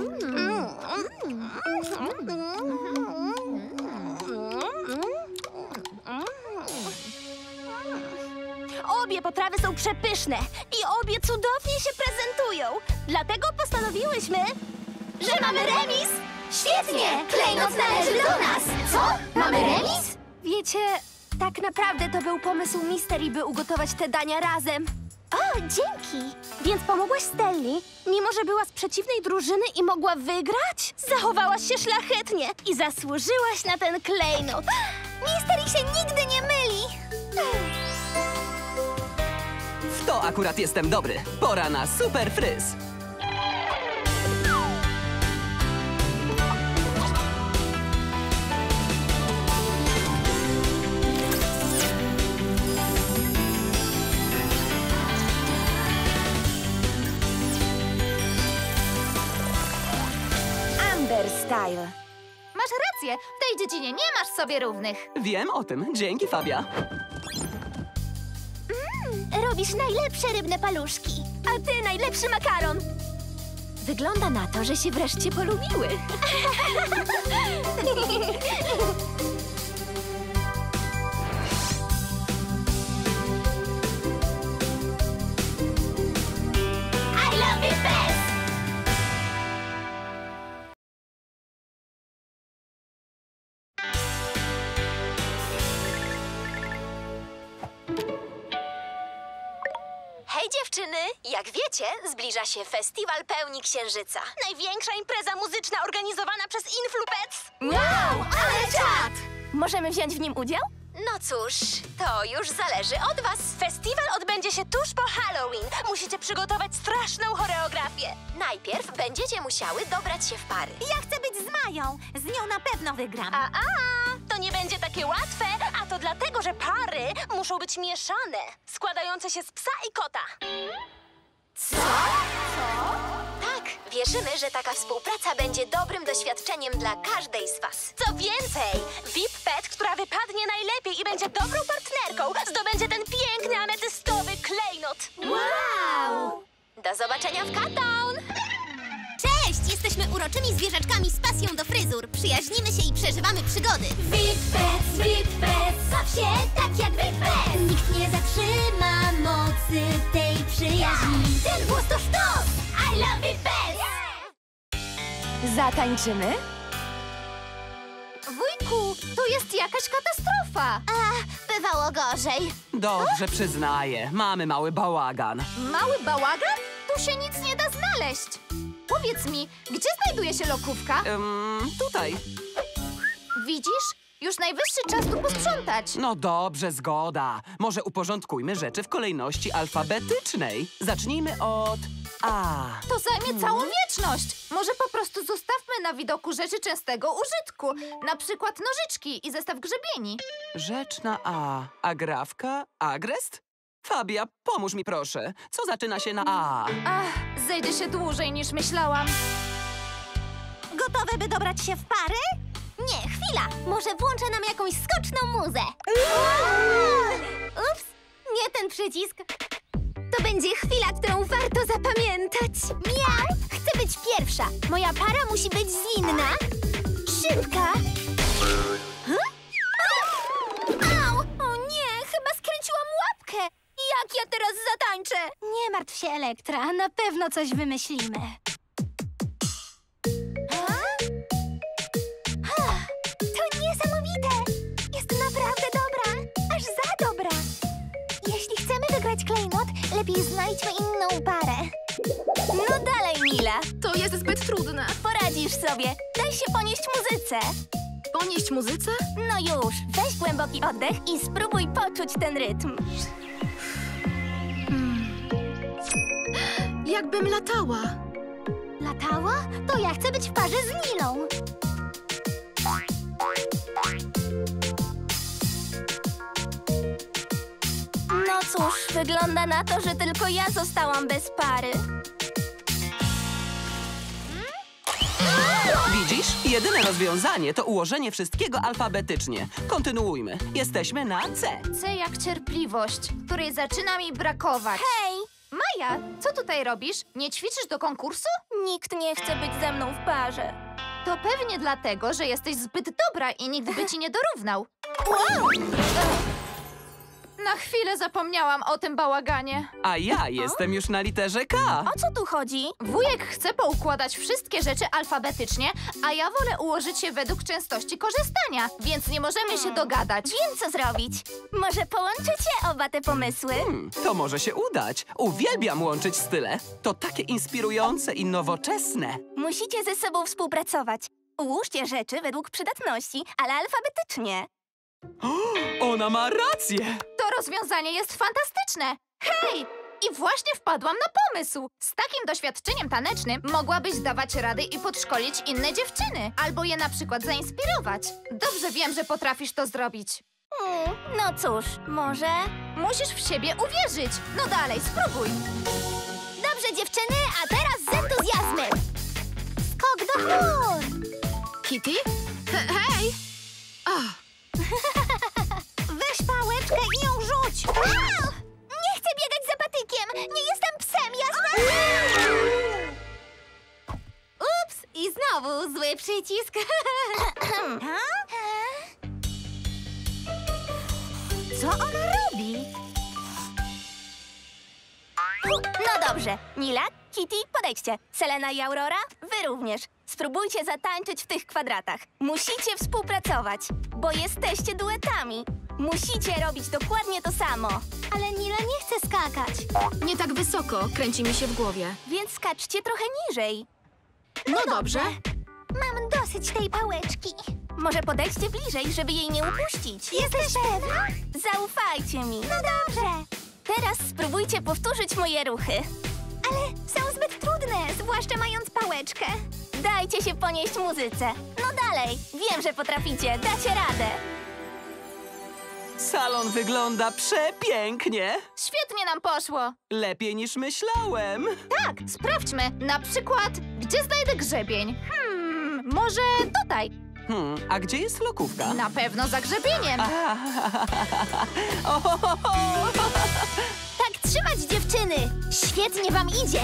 Obie potrawy są przepyszne i obie cudownie się prezentują. Dlatego postanowiłyśmy, że mamy remis! Świetnie! Klejnot należy do nas! Co? Mamy remis? Wiecie, tak naprawdę to był pomysł Mystery, by ugotować te dania razem. O, dzięki! Więc pomogłaś Stelli, mimo że była z przeciwnej drużyny i mogła wygrać? Zachowałaś się szlachetnie i zasłużyłaś na ten klejnot. Mystery się nigdy nie myli! W to akurat jestem dobry. Pora na super fryz! Style. Masz rację, w tej dziedzinie nie masz sobie równych. Wiem o tym, dzięki Fabia. Mm, robisz najlepsze rybne paluszki. A ty najlepszy makaron. Wygląda na to, że się wreszcie polubiły. I love you best! Jak wiecie, zbliża się Festiwal Pełni Księżyca. Największa impreza muzyczna organizowana przez InfluPets. Wow, ale czad! Możemy wziąć w nim udział? No cóż, to już zależy od was. Festiwal odbędzie się tuż po Halloween. Musicie przygotować straszną choreografię. Najpierw będziecie musiały dobrać się w pary. Ja chcę być z Mają. Z nią na pewno wygram. A, a, to nie będzie takie łatwe, a to dlatego, że pary muszą być mieszane, składające się z psa i kota. Co? Co? Tak, wierzymy, że taka współpraca będzie dobrym doświadczeniem dla każdej z was. Co więcej, V I P Pet, która wypadnie najlepiej i będzie dobrą partnerką, zdobędzie ten piękny ametystowy klejnot. Wow! Do zobaczenia w Cat Town! Cześć! Jesteśmy uroczymi zwierzaczkami z pasją do fryzur. Przyjaźnimy się i przeżywamy przygody. V I P Pets, V I P Pets, baw się tak jak V I P Pets. Nikt nie zatrzyma mocy tej przyjaźni. Ten włos to sztos! I love V I P Pets! Yeah! Zatańczymy? Wujku, to jest jakaś katastrofa. A, bywało gorzej. Dobrze, o? Przyznaję. Mamy mały bałagan. Mały bałagan? Tu się nic nie da znaleźć. Powiedz mi, gdzie znajduje się lokówka? Um, tutaj. Widzisz? Już najwyższy czas tu posprzątać. No dobrze, zgoda. Może uporządkujmy rzeczy w kolejności alfabetycznej. Zacznijmy od A. To zajmie całą wieczność. Może po prostu zostawmy na widoku rzeczy częstego użytku. Na przykład nożyczki i zestaw grzebieni. Rzecz na A. Agrawka? Agrest? Fabia, pomóż mi proszę. Co zaczyna się na A? Ach, zejdzie się dłużej niż myślałam. Gotowe, by dobrać się w pary? Nie, chwila. Może włączę nam jakąś skoczną muzę. Ups, nie ten przycisk. To będzie chwila, którą warto zapamiętać. Miau, chcę być pierwsza. Moja para musi być zwinna. Szybka. Jak ja teraz zatańczę? Nie martw się, Elektra. Na pewno coś wymyślimy. Ha? Ha, to niesamowite! Jest naprawdę dobra. Aż za dobra. Jeśli chcemy wygrać klejnot, lepiej znajdźmy inną parę. No dalej, Mila. To jest zbyt trudne. Poradzisz sobie. Daj się ponieść muzyce. Ponieść muzyce? No już. Weź głęboki oddech i spróbuj poczuć ten rytm. Jakbym latała. Latała? To ja chcę być w parze z Nilą. No cóż, wygląda na to, że tylko ja zostałam bez pary. Widzisz? Jedyne rozwiązanie to ułożenie wszystkiego alfabetycznie. Kontynuujmy. Jesteśmy na C. C jak cierpliwość, której zaczyna mi brakować. Hej! Maja, co tutaj robisz? Nie ćwiczysz do konkursu? Nikt nie chce być ze mną w parze. To pewnie dlatego, że jesteś zbyt dobra i nikt by ci nie dorównał. Wow! Na chwilę zapomniałam o tym bałaganie. A ja jestem już na literze K. O co tu chodzi? Wujek chce poukładać wszystkie rzeczy alfabetycznie, a ja wolę ułożyć je według częstości korzystania, więc nie możemy hmm. się dogadać. Wiem, co zrobić. Może połączycie oba te pomysły? Hmm, to może się udać. Uwielbiam łączyć style. To takie inspirujące i nowoczesne. Musicie ze sobą współpracować. Ułóżcie rzeczy według przydatności, ale alfabetycznie. O, ona ma rację! To rozwiązanie jest fantastyczne! Hej! I właśnie wpadłam na pomysł! Z takim doświadczeniem tanecznym mogłabyś dawać rady i podszkolić inne dziewczyny, albo je na przykład zainspirować. Dobrze wiem, że potrafisz to zrobić. Mm, no cóż, może... Musisz w siebie uwierzyć! No dalej, spróbuj! Dobrze, dziewczyny, a teraz z entuzjazmem! Skok do chmur! Kitty? He- hej! Oh. Weź pałeczkę i ją rzuć! Au! Nie chcę biegać za patykiem! Nie jestem psem, jasne? Ups! I znowu zły przycisk. Co ona robi? No dobrze. Nila, Kitty, podejdźcie. Selena i Aurora, wy również. Spróbujcie zatańczyć w tych kwadratach. Musicie współpracować, bo jesteście duetami. Musicie robić dokładnie to samo. Ale Nila nie chce skakać. Nie tak wysoko, kręci mi się w głowie. Więc skaczcie trochę niżej. No, no dobrze. dobrze. Mam dosyć tej pałeczki. Może podejdźcie bliżej, żeby jej nie upuścić. Jesteś pewna? Zaufajcie mi. No dobrze. Teraz spróbujcie powtórzyć moje ruchy. Ale są zbyt trudne, zwłaszcza mając pałeczkę. Dajcie się ponieść muzyce. No dalej, wiem, że potraficie, dacie radę. Salon wygląda przepięknie. Świetnie nam poszło. Lepiej niż myślałem. Tak, sprawdźmy. Na przykład, gdzie znajdę grzebień? Hmm, może tutaj. Hmm, a gdzie jest lokówka? Na pewno za grzebieniem. Tak trzymać, dziewczyny. Świetnie wam idzie.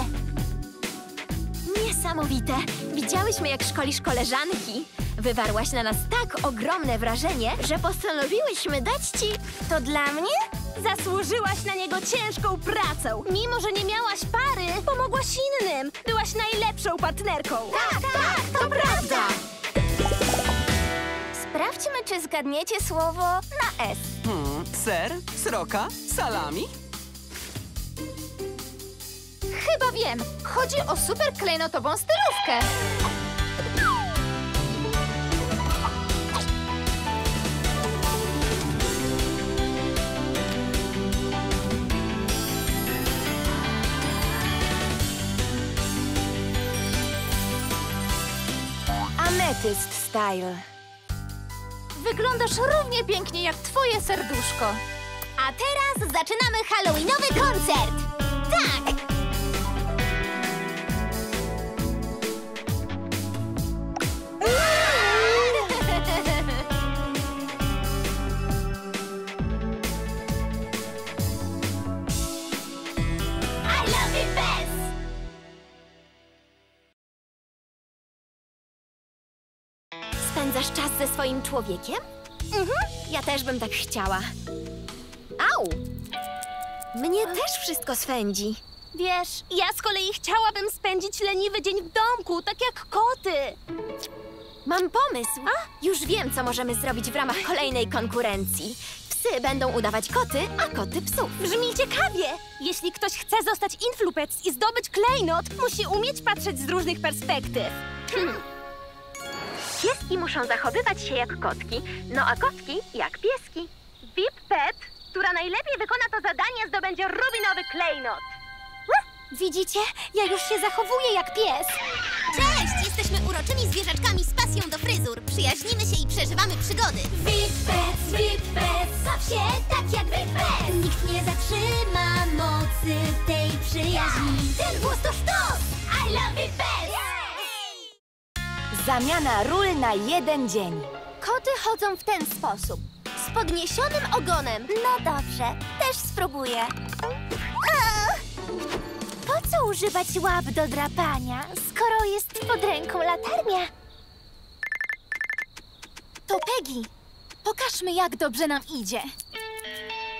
Niesamowite! Widziałyśmy, jak szkolisz koleżanki. Wywarłaś na nas tak ogromne wrażenie, że postanowiłyśmy dać ci... To dla mnie? Zasłużyłaś na niego ciężką pracą. Mimo, że nie miałaś pary, pomogłaś innym. Byłaś najlepszą partnerką. Tak, tak, tak to, to prawda! Sprawdźmy, czy zgadniecie słowo na S. Hmm, ser, sroka, salami? Chyba wiem. Chodzi o super klejnotową stylówkę. Ametyst style. Wyglądasz równie pięknie jak twoje serduszko. A teraz zaczynamy halloweenowy koncert. Tak! Spędzasz czas ze swoim człowiekiem? Mhm, ja też bym tak chciała. Au! Mnie A... też wszystko swędzi. Wiesz, ja z kolei chciałabym spędzić leniwy dzień w domku, tak jak koty. Mam pomysł. A? Już wiem, co możemy zrobić w ramach kolejnej konkurencji. Psy będą udawać koty, a koty psów. Brzmi ciekawie! Jeśli ktoś chce zostać InfluPets i zdobyć klejnot, musi umieć patrzeć z różnych perspektyw. Hmm. Pieski muszą zachowywać się jak kotki, no a kotki jak pieski. V I P Pet, która najlepiej wykona to zadanie, zdobędzie rubinowy klejnot. Widzicie? Ja już się zachowuję jak pies. Cześć! Jesteśmy uroczymi zwierzaczkami z pasją do fryzur. Przyjaźnimy się i przeżywamy przygody. V I P Pets, V I P Pets, baw się tak jak V I P Pets. Nikt nie zatrzyma mocy tej przyjaźni. Ten głos to sztos! I love V I P Pets! Zamiana ról na jeden dzień. Koty chodzą w ten sposób. Z podniesionym ogonem. No dobrze, też spróbuję. Oh! Po co używać łap do drapania, skoro jest pod ręką latarnia? To Peggy. Pokażmy, jak dobrze nam idzie.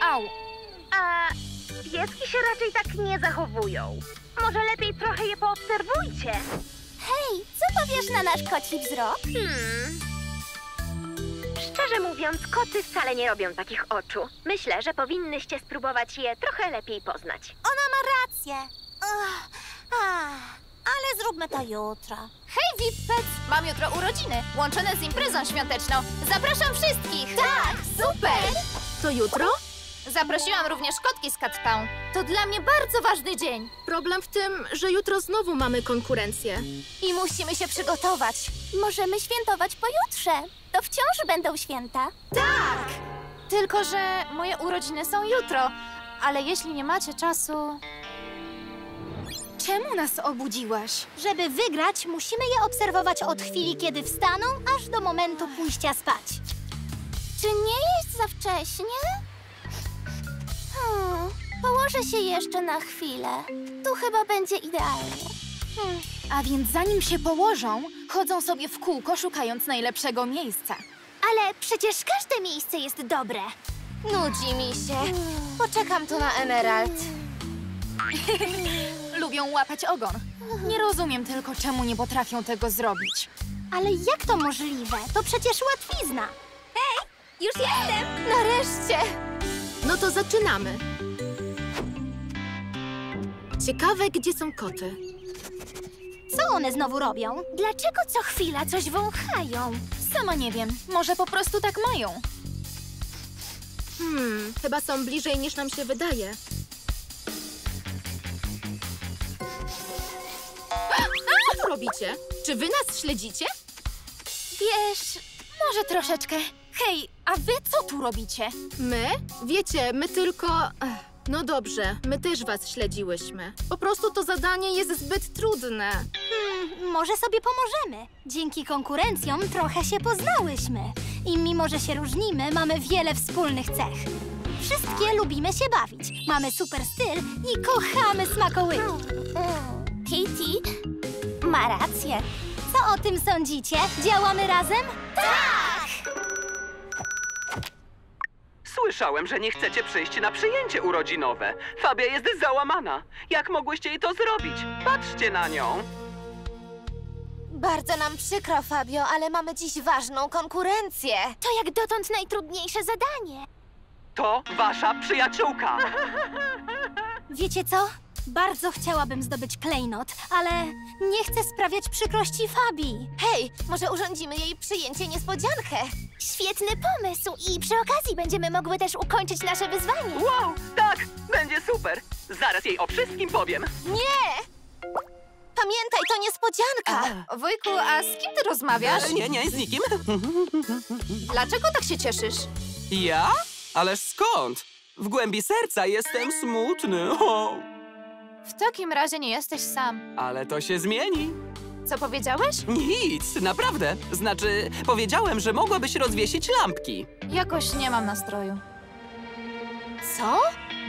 Au, A pieski się raczej tak nie zachowują. Może lepiej trochę je poobserwujcie. Hej, co powiesz na nasz koci wzrok? Hmm. Szczerze mówiąc, koty wcale nie robią takich oczu. Myślę, że powinnyście spróbować je trochę lepiej poznać. Ona ma rację. Uch, ah, ale zróbmy to jutro. Hej, V I P Pets! Mam jutro urodziny, łączone z imprezą świąteczną. Zapraszam wszystkich! Tak, super! Co jutro? Zaprosiłam również kotki z Cat Town. To dla mnie bardzo ważny dzień. Problem w tym, że jutro znowu mamy konkurencję. I musimy się przygotować. Możemy świętować pojutrze. To wciąż będą święta. Tak! Tylko że moje urodziny są jutro. Ale jeśli nie macie czasu... Czemu nas obudziłaś? Żeby wygrać, musimy je obserwować od chwili, kiedy wstaną, aż do momentu pójścia spać. Czy nie jest za wcześnie? Hmm, położę się jeszcze na chwilę. Tu chyba będzie idealnie. Hmm. A więc zanim się położą, chodzą sobie w kółko, szukając najlepszego miejsca. Ale przecież każde miejsce jest dobre. Nudzi mi się. Hmm. Poczekam tu na Emerald. Hmm. Lubią łapać ogon. Nie rozumiem tylko, czemu nie potrafią tego zrobić. Ale jak to możliwe? To przecież łatwizna. Hej, już jestem! Nareszcie! No to zaczynamy. Ciekawe, gdzie są koty. Co one znowu robią? Dlaczego co chwila coś wąchają? Sama nie wiem. Może po prostu tak mają. Hmm, chyba są bliżej niż nam się wydaje. Co tu robicie? Czy wy nas śledzicie? Wiesz, może troszeczkę. Hej, a wy co tu robicie? My? Wiecie, my tylko... Ech, no dobrze, my też was śledziłyśmy. Po prostu to zadanie jest zbyt trudne. Hmm, może sobie pomożemy. Dzięki konkurencjom trochę się poznałyśmy. I mimo, że się różnimy, mamy wiele wspólnych cech. Wszystkie lubimy się bawić. Mamy super styl i kochamy smakołyki. Kitty ma rację. Co o tym sądzicie? Działamy razem? Tak! Słyszałem, że nie chcecie przyjść na przyjęcie urodzinowe. Fabia jest załamana. Jak mogłyście jej to zrobić? Patrzcie na nią. Bardzo nam przykro, Fabio, ale mamy dziś ważną konkurencję. To jak dotąd najtrudniejsze zadanie. To wasza przyjaciółka. Wiecie co? Bardzo chciałabym zdobyć klejnot, ale nie chcę sprawiać przykrości Fabii. Hej, może urządzimy jej przyjęcie niespodziankę? Świetny pomysł i przy okazji będziemy mogły też ukończyć nasze wyzwanie. Wow, tak, będzie super. Zaraz jej o wszystkim powiem. Nie! Pamiętaj, to niespodzianka. A, wujku, a z kim ty rozmawiasz? Nie, nie, z nikim. Dlaczego tak się cieszysz? Ja? Ależ skąd? W głębi serca jestem smutny. O. W takim razie nie jesteś sam. Ale to się zmieni. Co powiedziałeś? Nic, naprawdę. Znaczy, powiedziałem, że mogłabyś rozwiesić lampki. Jakoś nie mam nastroju. Co?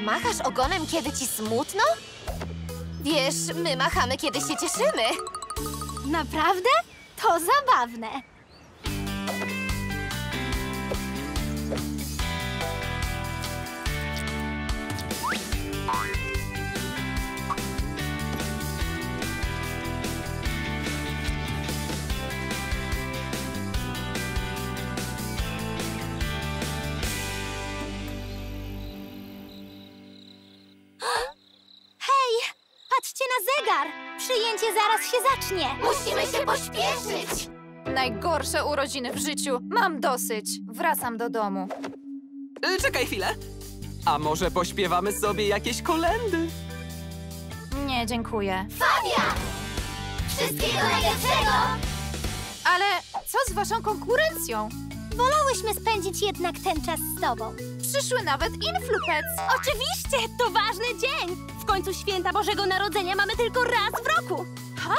Machasz ogonem, kiedy ci smutno? Wiesz, my machamy, kiedy się cieszymy. Naprawdę? To zabawne. Przyjęcie zaraz się zacznie. Musimy się pośpieszyć. Najgorsze urodziny w życiu. Mam dosyć. Wracam do domu. Czekaj chwilę. A może pośpiewamy sobie jakieś kolędy? Nie, dziękuję. Fabia! Wszystkiego najlepszego! Ale co z waszą konkurencją? Wolałyśmy spędzić jednak ten czas z tobą. Przyszły nawet InfluPets. Oczywiście, to ważny dzień. W końcu święta Bożego Narodzenia mamy tylko raz w roku. Ha?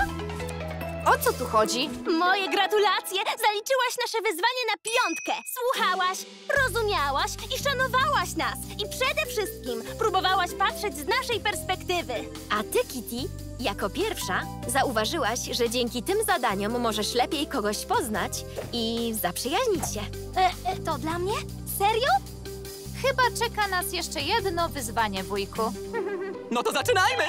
O co tu chodzi? Moje gratulacje! Zaliczyłaś nasze wyzwanie na piątkę. Słuchałaś, rozumiałaś i szanowałaś nas. I przede wszystkim próbowałaś patrzeć z naszej perspektywy. A ty, Kitty, jako pierwsza zauważyłaś, że dzięki tym zadaniom możesz lepiej kogoś poznać i zaprzyjaźnić się. E, e, to dla mnie? Serio? Chyba czeka nas jeszcze jedno wyzwanie, wujku. No to zaczynajmy!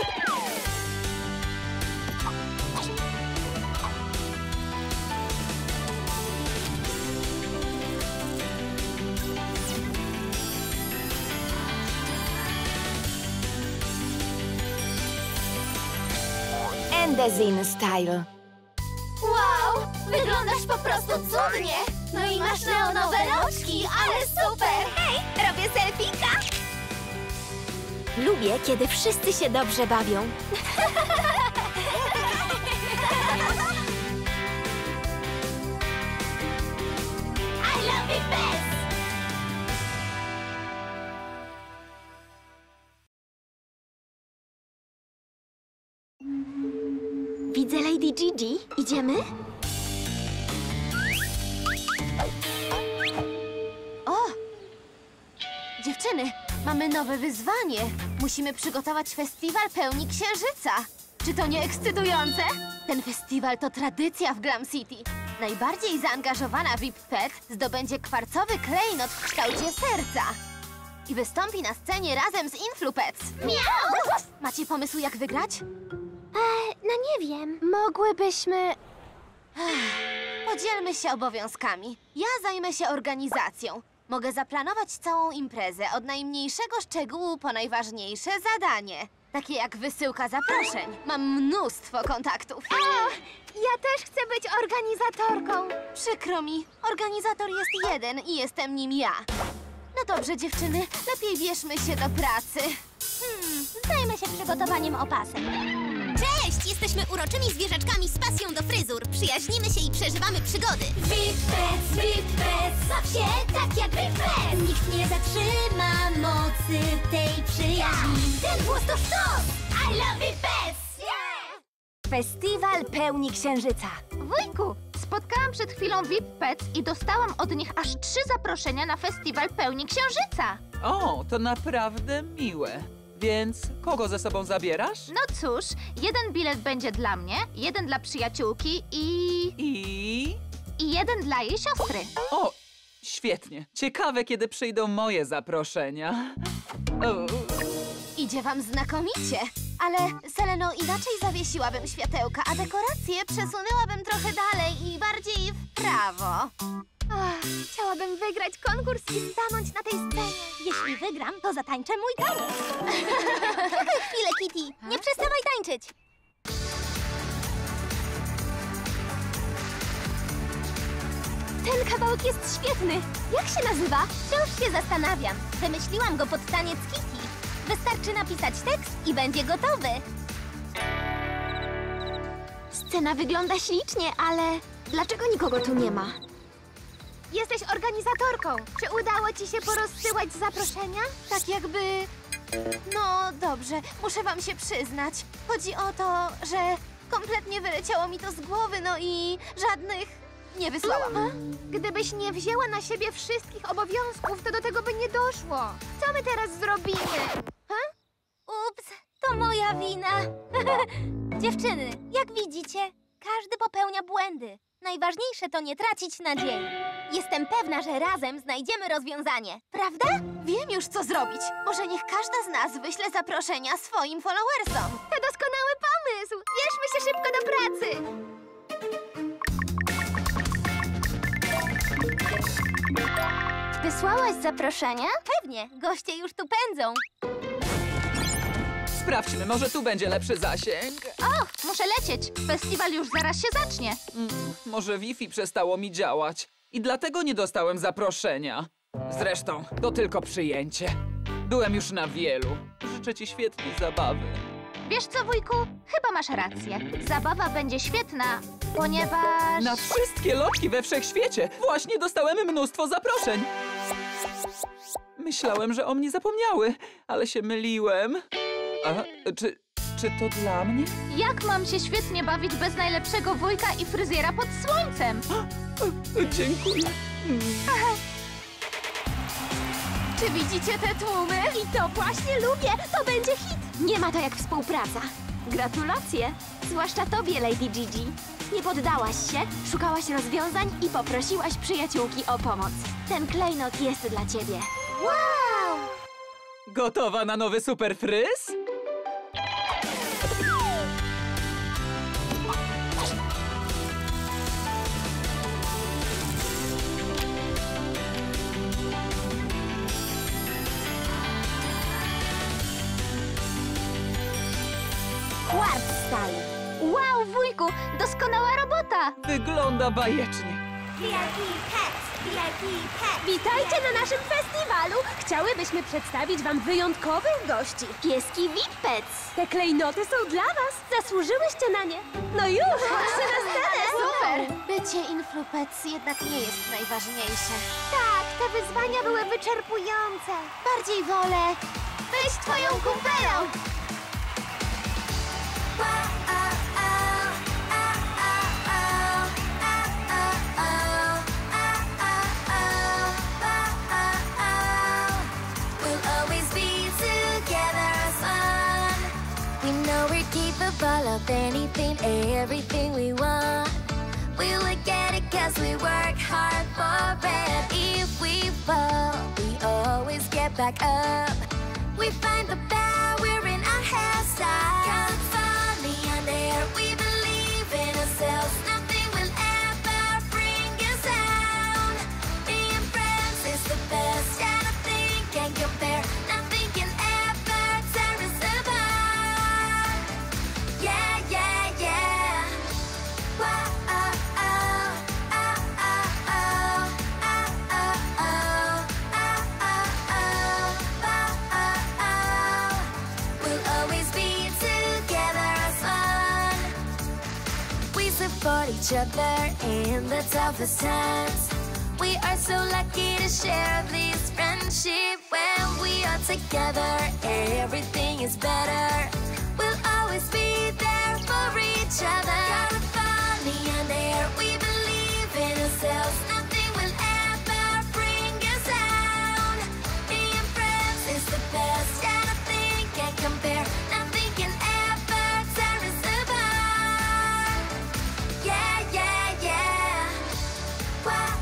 Endezin Style. Wow! Wyglądasz po prostu cudnie! No i masz neonowe rączki, ale super! Hej, robię selfika! Lubię, kiedy wszyscy się dobrze bawią. I love you, pets! Widzę Lady Gigi. Idziemy? O! Dziewczyny, mamy nowe wyzwanie. Musimy przygotować festiwal Pełni Księżyca. Czy to nie ekscytujące? Ten festiwal to tradycja w Glam City. Najbardziej zaangażowana V I P Pet zdobędzie kwarcowy klejnot w kształcie serca. I wystąpi na scenie razem z InfluPets. Miau! Macie pomysł, jak wygrać? Eee, no nie wiem. Mogłybyśmy... Ech, podzielmy się obowiązkami. Ja zajmę się organizacją. Mogę zaplanować całą imprezę, od najmniejszego szczegółu po najważniejsze zadanie. Takie jak wysyłka zaproszeń. Mam mnóstwo kontaktów. O, ja też chcę być organizatorką. Przykro mi, organizator jest jeden i jestem nim ja. No dobrze, dziewczyny, lepiej bierzmy się do pracy. Hmm, zajmę się przygotowaniem opasek. Cześć! Jesteśmy uroczymi zwierzaczkami z pasją do fryzur. Przyjaźnimy się i przeżywamy przygody. V I P Pets, V I P Pets, baw się tak jak V I P Pets. Nikt nie zatrzyma mocy tej przyjaźni. Ten włos to sztos! I love V I P Pets! Yeah! Festiwal Pełni Księżyca. Wujku, spotkałam przed chwilą V I P Pets i dostałam od nich aż trzy zaproszenia na Festiwal Pełni Księżyca. O, to naprawdę miłe. Więc kogo ze sobą zabierasz? No cóż, jeden bilet będzie dla mnie, jeden dla przyjaciółki i... I? I jeden dla jej siostry. O, świetnie. Ciekawe, kiedy przyjdą moje zaproszenia. O. Idzie wam znakomicie, ale Seleno, inaczej zawiesiłabym światełka, a dekoracje przesunęłabym trochę dalej i bardziej w prawo. Ach, chciałabym wygrać konkurs i stanąć na tej scenie. Jeśli wygram, to zatańczę mój taniec. Czekaj chwilę, Kitty. Nie przestawaj tańczyć. Ten kawałek jest świetny. Jak się nazywa? Wciąż się zastanawiam. Wymyśliłam go pod taniec Kitty. Wystarczy napisać tekst i będzie gotowy. Scena wygląda ślicznie, ale dlaczego nikogo tu nie ma? Jesteś organizatorką. Czy udało ci się porozsyłać zaproszenia? Tak jakby... No dobrze, muszę wam się przyznać. Chodzi o to, że kompletnie wyleciało mi to z głowy, no i żadnych nie wysłałam. Mm. Gdybyś nie wzięła na siebie wszystkich obowiązków, to do tego by nie doszło. Co my teraz zrobimy? Ha? Ups, to moja wina. Dziewczyny, jak widzicie, każdy popełnia błędy. Najważniejsze to nie tracić nadziei. Jestem pewna, że razem znajdziemy rozwiązanie. Prawda? Wiem już, co zrobić. Może niech każda z nas wyśle zaproszenia swoim followersom. To doskonały pomysł! Bierzmy się szybko do pracy! Wysłałaś zaproszenia? Pewnie. Goście już tu pędzą. Sprawdźmy, może tu będzie lepszy zasięg. O, muszę lecieć. Festiwal już zaraz się zacznie. Mm, może Wi-Fi przestało mi działać i dlatego nie dostałem zaproszenia. Zresztą, to tylko przyjęcie. Byłem już na wielu. Życzę ci świetnej zabawy. Wiesz co, wujku? Chyba masz rację. Zabawa będzie świetna, ponieważ... Na wszystkie lotki we wszechświecie właśnie dostałem mnóstwo zaproszeń. Myślałem, że o mnie zapomniały, ale się myliłem. A, czy, czy to dla mnie? Jak mam się świetnie bawić bez najlepszego wujka i fryzjera pod słońcem? Dziękuję. Aha. Czy widzicie te tłumy? I to właśnie lubię! To będzie hit! Nie ma to jak współpraca. Gratulacje! Zwłaszcza tobie, Lady Gigi. Nie poddałaś się, szukałaś rozwiązań i poprosiłaś przyjaciółki o pomoc. Ten klejnot jest dla ciebie. Wow! Gotowa na nowy super fryz? Wow, wujku, doskonała robota! Wygląda bajecznie. V I P Pets, V I P Pets. Witajcie na naszym festiwalu! Chciałybyśmy przedstawić wam wyjątkowych gości. Pieski V I P Pets. Te klejnoty są dla was. Zasłużyłyście na nie. No już, chodźcie na scenę. Super! Bycie InfluPets jednak nie jest najważniejsze. Tak, te wyzwania były wyczerpujące. Bardziej wolę weź twoją kumpelą. Ball up anything, everything we want. We look at it cause we work hard for it. If we fall, we always get back up. We find the power in our hairstyle. Count funny on air, we believe in ourselves. Nothing will ever bring us down. Being friends is the best, and nothing can compare. Nothing can ever tear us apart. Yeah, yeah, yeah. Whoa, oh, oh, oh, oh, oh, oh, oh, oh, oh, oh, oh, oh. We'll always be together as one. We support each other in the toughest times. We are so lucky to share this friendship. When we are together, everything is better. We'll always be there for each other. Got a funny on air, we believe in ourselves. Nothing will ever bring us down. Being friends is the best, and nothing can compare. Nothing can ever tear us apart. Yeah, yeah, yeah. Whoa.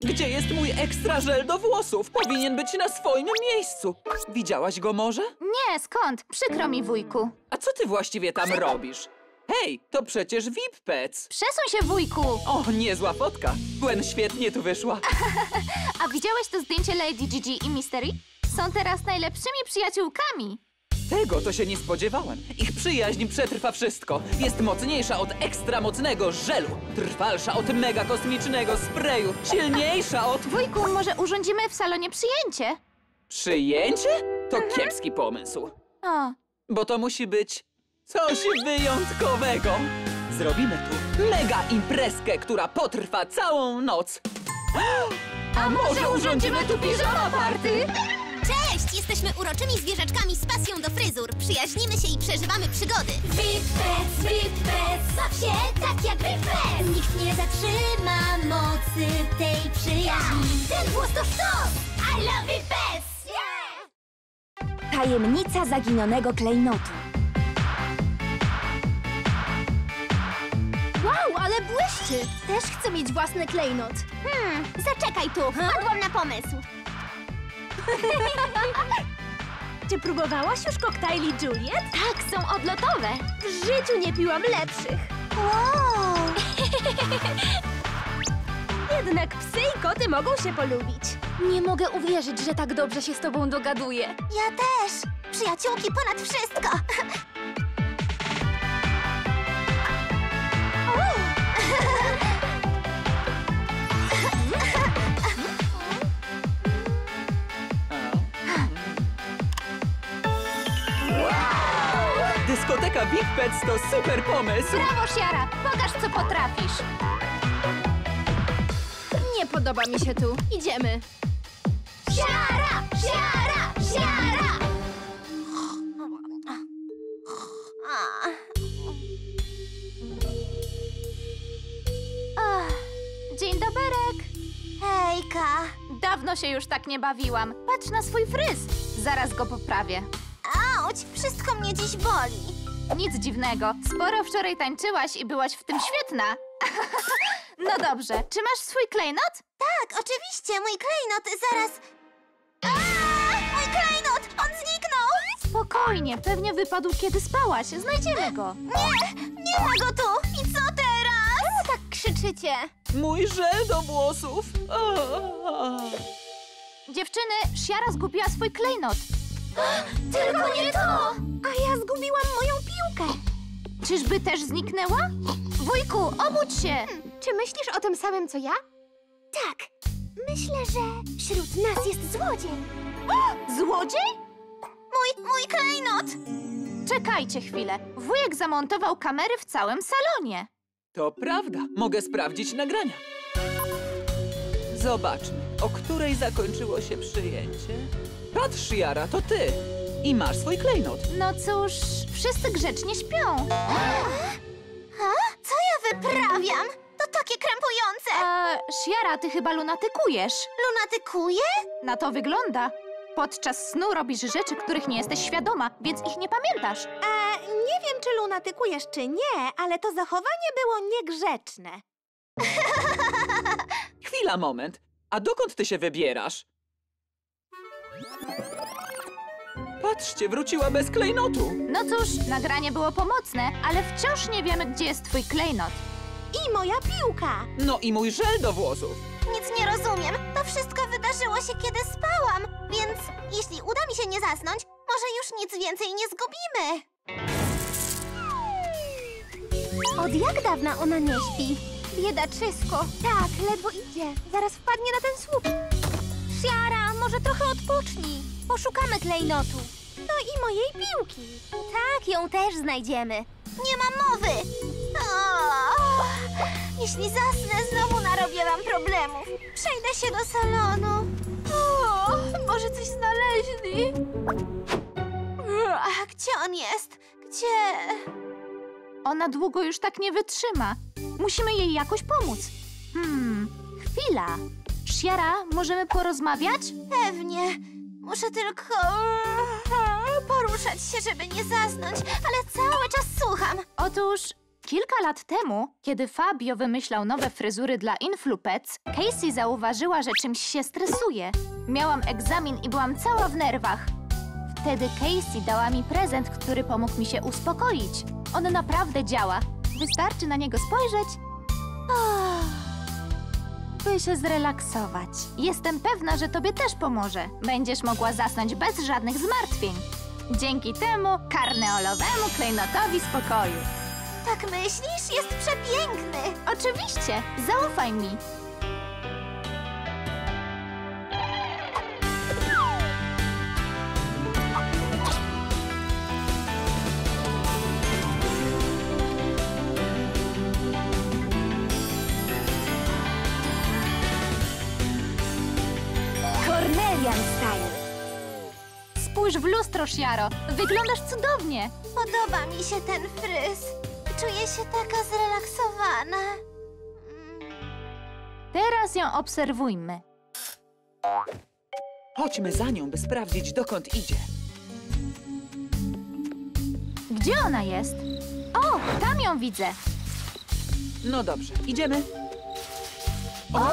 Gdzie jest mój ekstra żel do włosów? Powinien być na swoim miejscu. Widziałaś go może? Nie, skąd? Przykro mi, wujku. A co ty właściwie tam robisz? Hej, to przecież V I P Pets. Przesuń się, wujku. O, niezła fotka. Gwen świetnie tu wyszła. A widziałeś to zdjęcie Lady Gigi i Mystery? Są teraz najlepszymi przyjaciółkami. Tego to się nie spodziewałem. Ich przyjaźń przetrwa wszystko. Jest mocniejsza od ekstra mocnego żelu. Trwalsza od mega kosmicznego sprayu. Silniejsza od... Wujku, może urządzimy w salonie przyjęcie? Przyjęcie? To mhm. kiepski pomysł. O. Bo to musi być coś wyjątkowego. Zrobimy tu mega imprezkę, która potrwa całą noc. A, A może, może urządzimy tu piżama party? Cześć! Jesteśmy uroczymi zwierzaczkami z pasją do fryzur. Przyjaźnimy się i przeżywamy przygody. V I P Pets, V I P Pets, baw się tak jak V I P Pets. Nikt nie zatrzyma mocy tej przyjaźni. Ten włos to sztos! I love V I P Pets! Yeah! Tajemnica zaginionego klejnotu. Wow, ale błyszczy! Też chcę mieć własny klejnot. Hmm, zaczekaj tu, wpadłam na pomysł. Czy próbowałaś już koktajli Juliet? Tak, są odlotowe. W życiu nie piłam lepszych. Wow! Jednak psy i koty mogą się polubić. Nie mogę uwierzyć, że tak dobrze się z tobą dogaduję. Ja też. Przyjaciółki ponad wszystko. Dyskoteka V I P Pets to super pomysł! Brawo, Shiara! Pokaż, co potrafisz! Nie podoba mi się tu. Idziemy. Shiara! Shiara! Shiara! Dzień doberek! Hejka! Dawno się już tak nie bawiłam. Patrz na swój fryz. Zaraz go poprawię. Auć! Wszystko mnie dziś boli. Nic dziwnego. Sporo wczoraj tańczyłaś i byłaś w tym świetna. No dobrze. Czy masz swój klejnot? Tak, oczywiście. Mój klejnot zaraz... Aaaa! Mój klejnot! On zniknął! Spokojnie. Pewnie wypadł, kiedy spałaś. Znajdziemy go. Nie! Nie ma go tu! I co teraz? Czemu tak krzyczycie? Mój żel do włosów. Aaaa. Dziewczyny, Shiara zgubiła swój klejnot. Tylko nie to! A ja zgubiłam moją piłkę. Czyżby też zniknęła? Wujku, obudź się! Hmm, czy myślisz o tym samym, co ja? Tak. Myślę, że wśród nas jest złodziej. O! Złodziej? Mój, mój klejnot! Czekajcie chwilę. Wujek zamontował kamery w całym salonie. To prawda. Mogę sprawdzić nagrania. Zobaczmy, o której zakończyło się przyjęcie. Patrz, Shiara, to ty. I masz swój klejnot. No cóż, wszyscy grzecznie śpią. A? Co ja wyprawiam? To takie krępujące. E, Shiara, ty chyba lunatykujesz. Lunatykuję? Na to wygląda. Podczas snu robisz rzeczy, których nie jesteś świadoma, więc ich nie pamiętasz. E, nie wiem, czy lunatykujesz, czy nie, ale to zachowanie było niegrzeczne. Chwila, moment. A dokąd ty się wybierasz? Patrzcie, wróciła bez klejnotu. No cóż, nagranie było pomocne, ale wciąż nie wiemy, gdzie jest twój klejnot. I moja piłka. No i mój żel do włosów. Nic nie rozumiem. To wszystko wydarzyło się, kiedy spałam. Więc jeśli uda mi się nie zasnąć, może już nic więcej nie zgubimy. Od jak dawna ona nie śpi? Biedaczysko. Tak, ledwo idzie. Zaraz wpadnie na ten słup. Shiara, może trochę odpocznij. Poszukamy klejnotu. No i mojej piłki. Tak, ją też znajdziemy. Nie ma mowy. O, jeśli zasnę, znowu narobię wam problemów. Przejdę się do salonu. O, może coś znaleźli? A gdzie on jest? Gdzie? Ona długo już tak nie wytrzyma. Musimy jej jakoś pomóc. Hmm, chwila. Shiara, możemy porozmawiać? Pewnie. Muszę tylko poruszać się, żeby nie zasnąć, ale cały czas słucham. Otóż... Kilka lat temu, kiedy Fabio wymyślał nowe fryzury dla InfluPets, Casey zauważyła, że czymś się stresuje. Miałam egzamin i byłam cała w nerwach. Wtedy Casey dała mi prezent, który pomógł mi się uspokoić. On naprawdę działa. Wystarczy na niego spojrzeć, by się zrelaksować. Jestem pewna, że tobie też pomoże. Będziesz mogła zasnąć bez żadnych zmartwień. Dzięki temu karneolowemu klejnotowi spokoju. Tak myślisz? Jest przepiękny! Oczywiście! Zaufaj mi! Cornelian Style. Spójrz w lustro, Shiaro! Wyglądasz cudownie! Podoba mi się ten fryz. Czuję się taka zrelaksowana. Teraz ją obserwujmy. Chodźmy za nią, by sprawdzić, dokąd idzie. Gdzie ona jest? O, tam ją widzę. No dobrze, idziemy. O! O,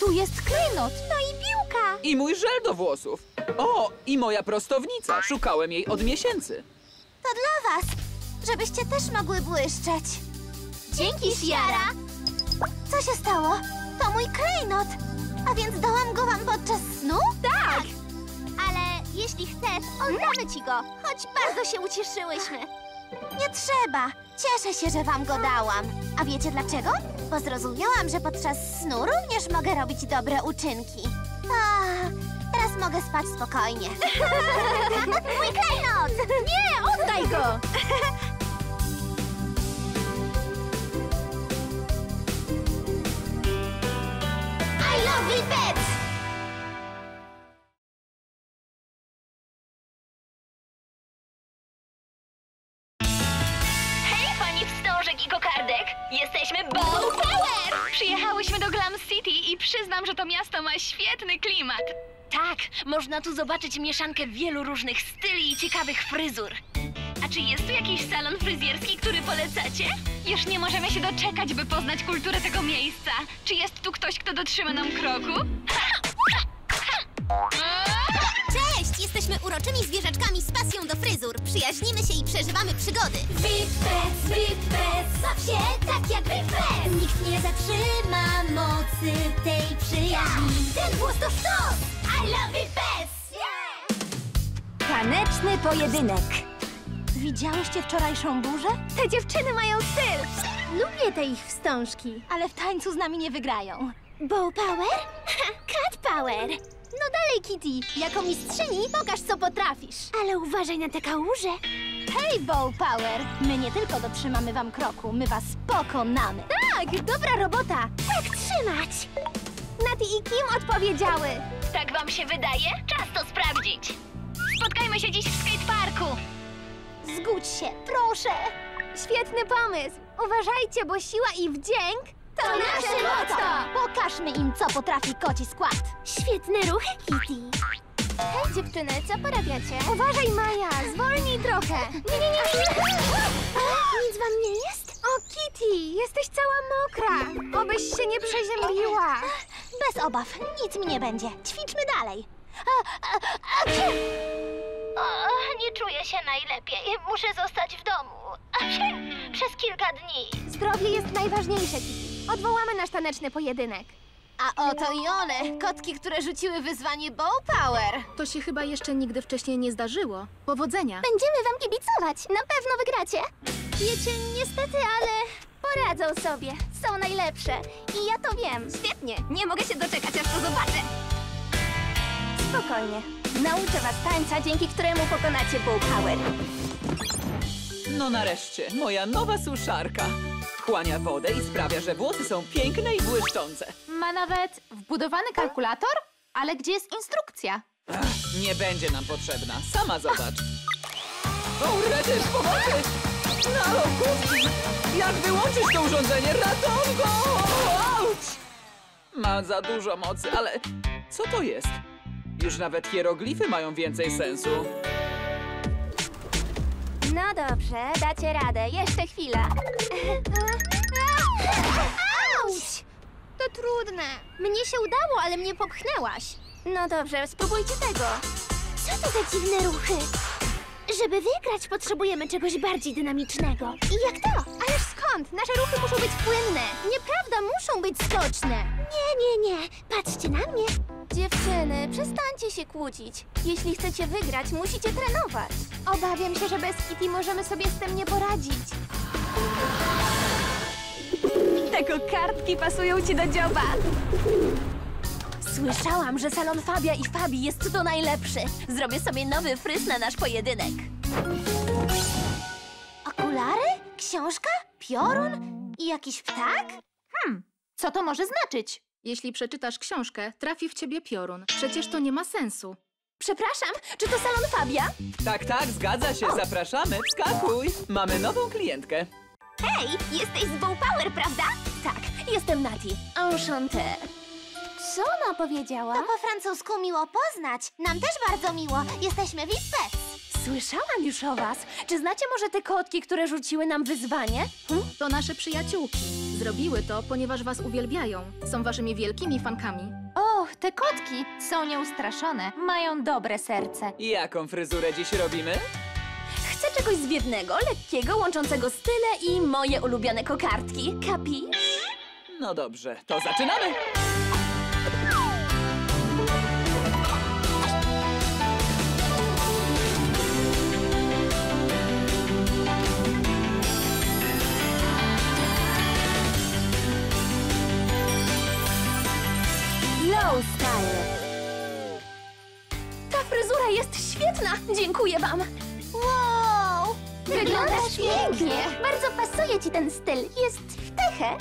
tu jest klejnot. No i piłka. I mój żel do włosów. O, i moja prostownica. Szukałem jej od miesięcy. To dla was. Żebyście też mogły błyszczeć. Dzięki, Shiara! Co się stało? To mój klejnot! A więc dałam go wam podczas snu? Tak! Ale jeśli chcesz, oddamy ci go, choć bardzo się ucieszyłyśmy. Nie trzeba. Cieszę się, że wam go dałam. A wiecie dlaczego? Bo zrozumiałam, że podczas snu również mogę robić dobre uczynki. A, teraz mogę spać spokojnie. Mój klejnot! Nie, oddaj go! I love you, pets! Bow Power! Przyjechałyśmy do Glam City i przyznam, że to miasto ma świetny klimat. Tak, można tu zobaczyć mieszankę wielu różnych styli i ciekawych fryzur. A czy jest tu jakiś salon fryzjerski, który polecacie? Już nie możemy się doczekać, by poznać kulturę tego miejsca. Czy jest tu ktoś, kto dotrzyma nam kroku? Cześć! Jesteśmy uroczymi zwierzaczkami z pasją do fryzur. Przyjaźnimy się i przeżywamy przygody. V I P Pets, V I P Pets, baw się tak jak V I P Pets. Nikt nie zatrzyma mocy tej przyjaźni. Ten włos to sztos! I love V I P Pets! Yeah! Taneczny pojedynek. Widziałyście wczorajszą burzę? Te dziewczyny mają styl! Lubię te ich wstążki, ale w tańcu z nami nie wygrają. Bow Power? Cat Power! No dalej, Kitty! Jako mistrzyni pokaż, co potrafisz! Ale uważaj na te kałuże! Hej, Bow Power! My nie tylko dotrzymamy wam kroku, my was pokonamy! Tak! Dobra robota! Tak trzymać! Nati i Kim odpowiedziały! Tak wam się wydaje? Czas to sprawdzić! Spotkajmy się dziś w skateparku! Zgódź się, proszę! Świetny pomysł! Uważajcie, bo siła i wdzięk to, to nasze motto! Pokażmy im, co potrafi koci skład! Świetne ruchy, Kitty! Hej, dziewczyny, co porabiacie? Uważaj, Maja, zwolnij trochę! Nie, nie, nie! nie. Nic wam nie jest? O, Kitty, jesteś cała mokra! Obyś się nie przeziębiła! Bez obaw, nic mi nie będzie. Ćwiczmy dalej! A, a, a, O, nie czuję się najlepiej. Muszę zostać w domu. Przez kilka dni. Zdrowie jest najważniejsze, Kitty. Odwołamy nasz taneczny pojedynek. A oto i one, kotki, które rzuciły wyzwanie Bow Power. To się chyba jeszcze nigdy wcześniej nie zdarzyło. Powodzenia. Będziemy wam kibicować. Na pewno wygracie. Wiecie, niestety, ale poradzą sobie. Są najlepsze. I ja to wiem. Świetnie. Nie mogę się doczekać, aż to zobaczę. Spokojnie. Nauczę was tańca, dzięki któremu pokonacie Bow Power. No nareszcie, moja nowa suszarka. Chłania wodę i sprawia, że włosy są piękne i błyszczące. Ma nawet wbudowany kalkulator? Ale gdzie jest instrukcja? Ach, nie będzie nam potrzebna. Sama zobacz. O, rety, pomocy! Na lokówki! Jak wyłączysz to urządzenie? Ratunku! Ouch! Ma za dużo mocy, ale co to jest? Już nawet hieroglify mają więcej sensu. No dobrze, dacie radę. Jeszcze chwila. Auć! To trudne. Mnie się udało, ale mnie popchnęłaś. No dobrze, spróbujcie tego. Co to za dziwne ruchy? Żeby wygrać, potrzebujemy czegoś bardziej dynamicznego. I jak to? Ależ skąd? Nasze ruchy muszą być płynne. Nieprawda, muszą być skoczne. Nie, nie, nie. Patrzcie na mnie. Dziewczyny, przestańcie się kłócić. Jeśli chcecie wygrać, musicie trenować. Obawiam się, że bez Kitty możemy sobie z tym nie poradzić. Te kokardki pasują ci do dzioba. Słyszałam, że salon Fabia i Fabi jest tu najlepszy. Zrobię sobie nowy fryz na nasz pojedynek. Okulary? Książka? Piorun? I jakiś ptak? Hmm, co to może znaczyć? Jeśli przeczytasz książkę, trafi w ciebie piorun. Przecież to nie ma sensu. Przepraszam, czy to salon Fabia? Tak, tak, zgadza się. O. Zapraszamy. Wskakuj. Mamy nową klientkę. Hej, jesteś z Bow Power, prawda? Tak, jestem Nati. Enchanté. Co ona powiedziała? To po francusku miło poznać. Nam też bardzo miło. Jesteśmy V I P Pets. Słyszałam już o was. Czy znacie może te kotki, które rzuciły nam wyzwanie? Hm? To nasze przyjaciółki. Zrobiły to, ponieważ was uwielbiają. Są waszymi wielkimi fankami. Och, te kotki są nieustraszone. Mają dobre serce. Jaką fryzurę dziś robimy? Chcę czegoś zwiewnego, lekkiego, łączącego style i moje ulubione kokardki. Kapisz? No dobrze, to zaczynamy! Ta fryzura jest świetna! Dziękuję wam! Wow! Wyglądasz pięknie! Bardzo pasuje ci ten styl. Jest w techę.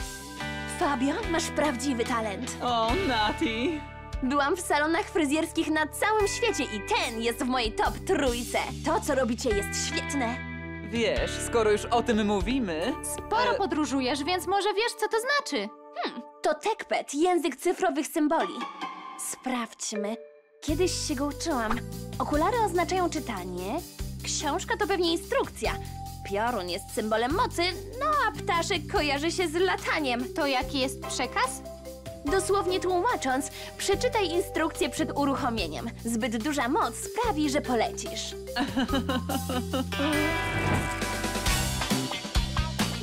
Fabio, masz prawdziwy talent. O, Nati! Byłam w salonach fryzjerskich na całym świecie i ten jest w mojej top trójce. To, co robicie, jest świetne. Wiesz, skoro już o tym mówimy... Sporo e... podróżujesz, więc może wiesz, co to znaczy. Hmm, to TechPet, język cyfrowych symboli. Sprawdźmy. Kiedyś się go uczyłam. Okulary oznaczają czytanie, książka to pewnie instrukcja. Piorun jest symbolem mocy, no a ptaszek kojarzy się z lataniem. To jaki jest przekaz? Dosłownie tłumacząc, przeczytaj instrukcję przed uruchomieniem. Zbyt duża moc sprawi, że polecisz.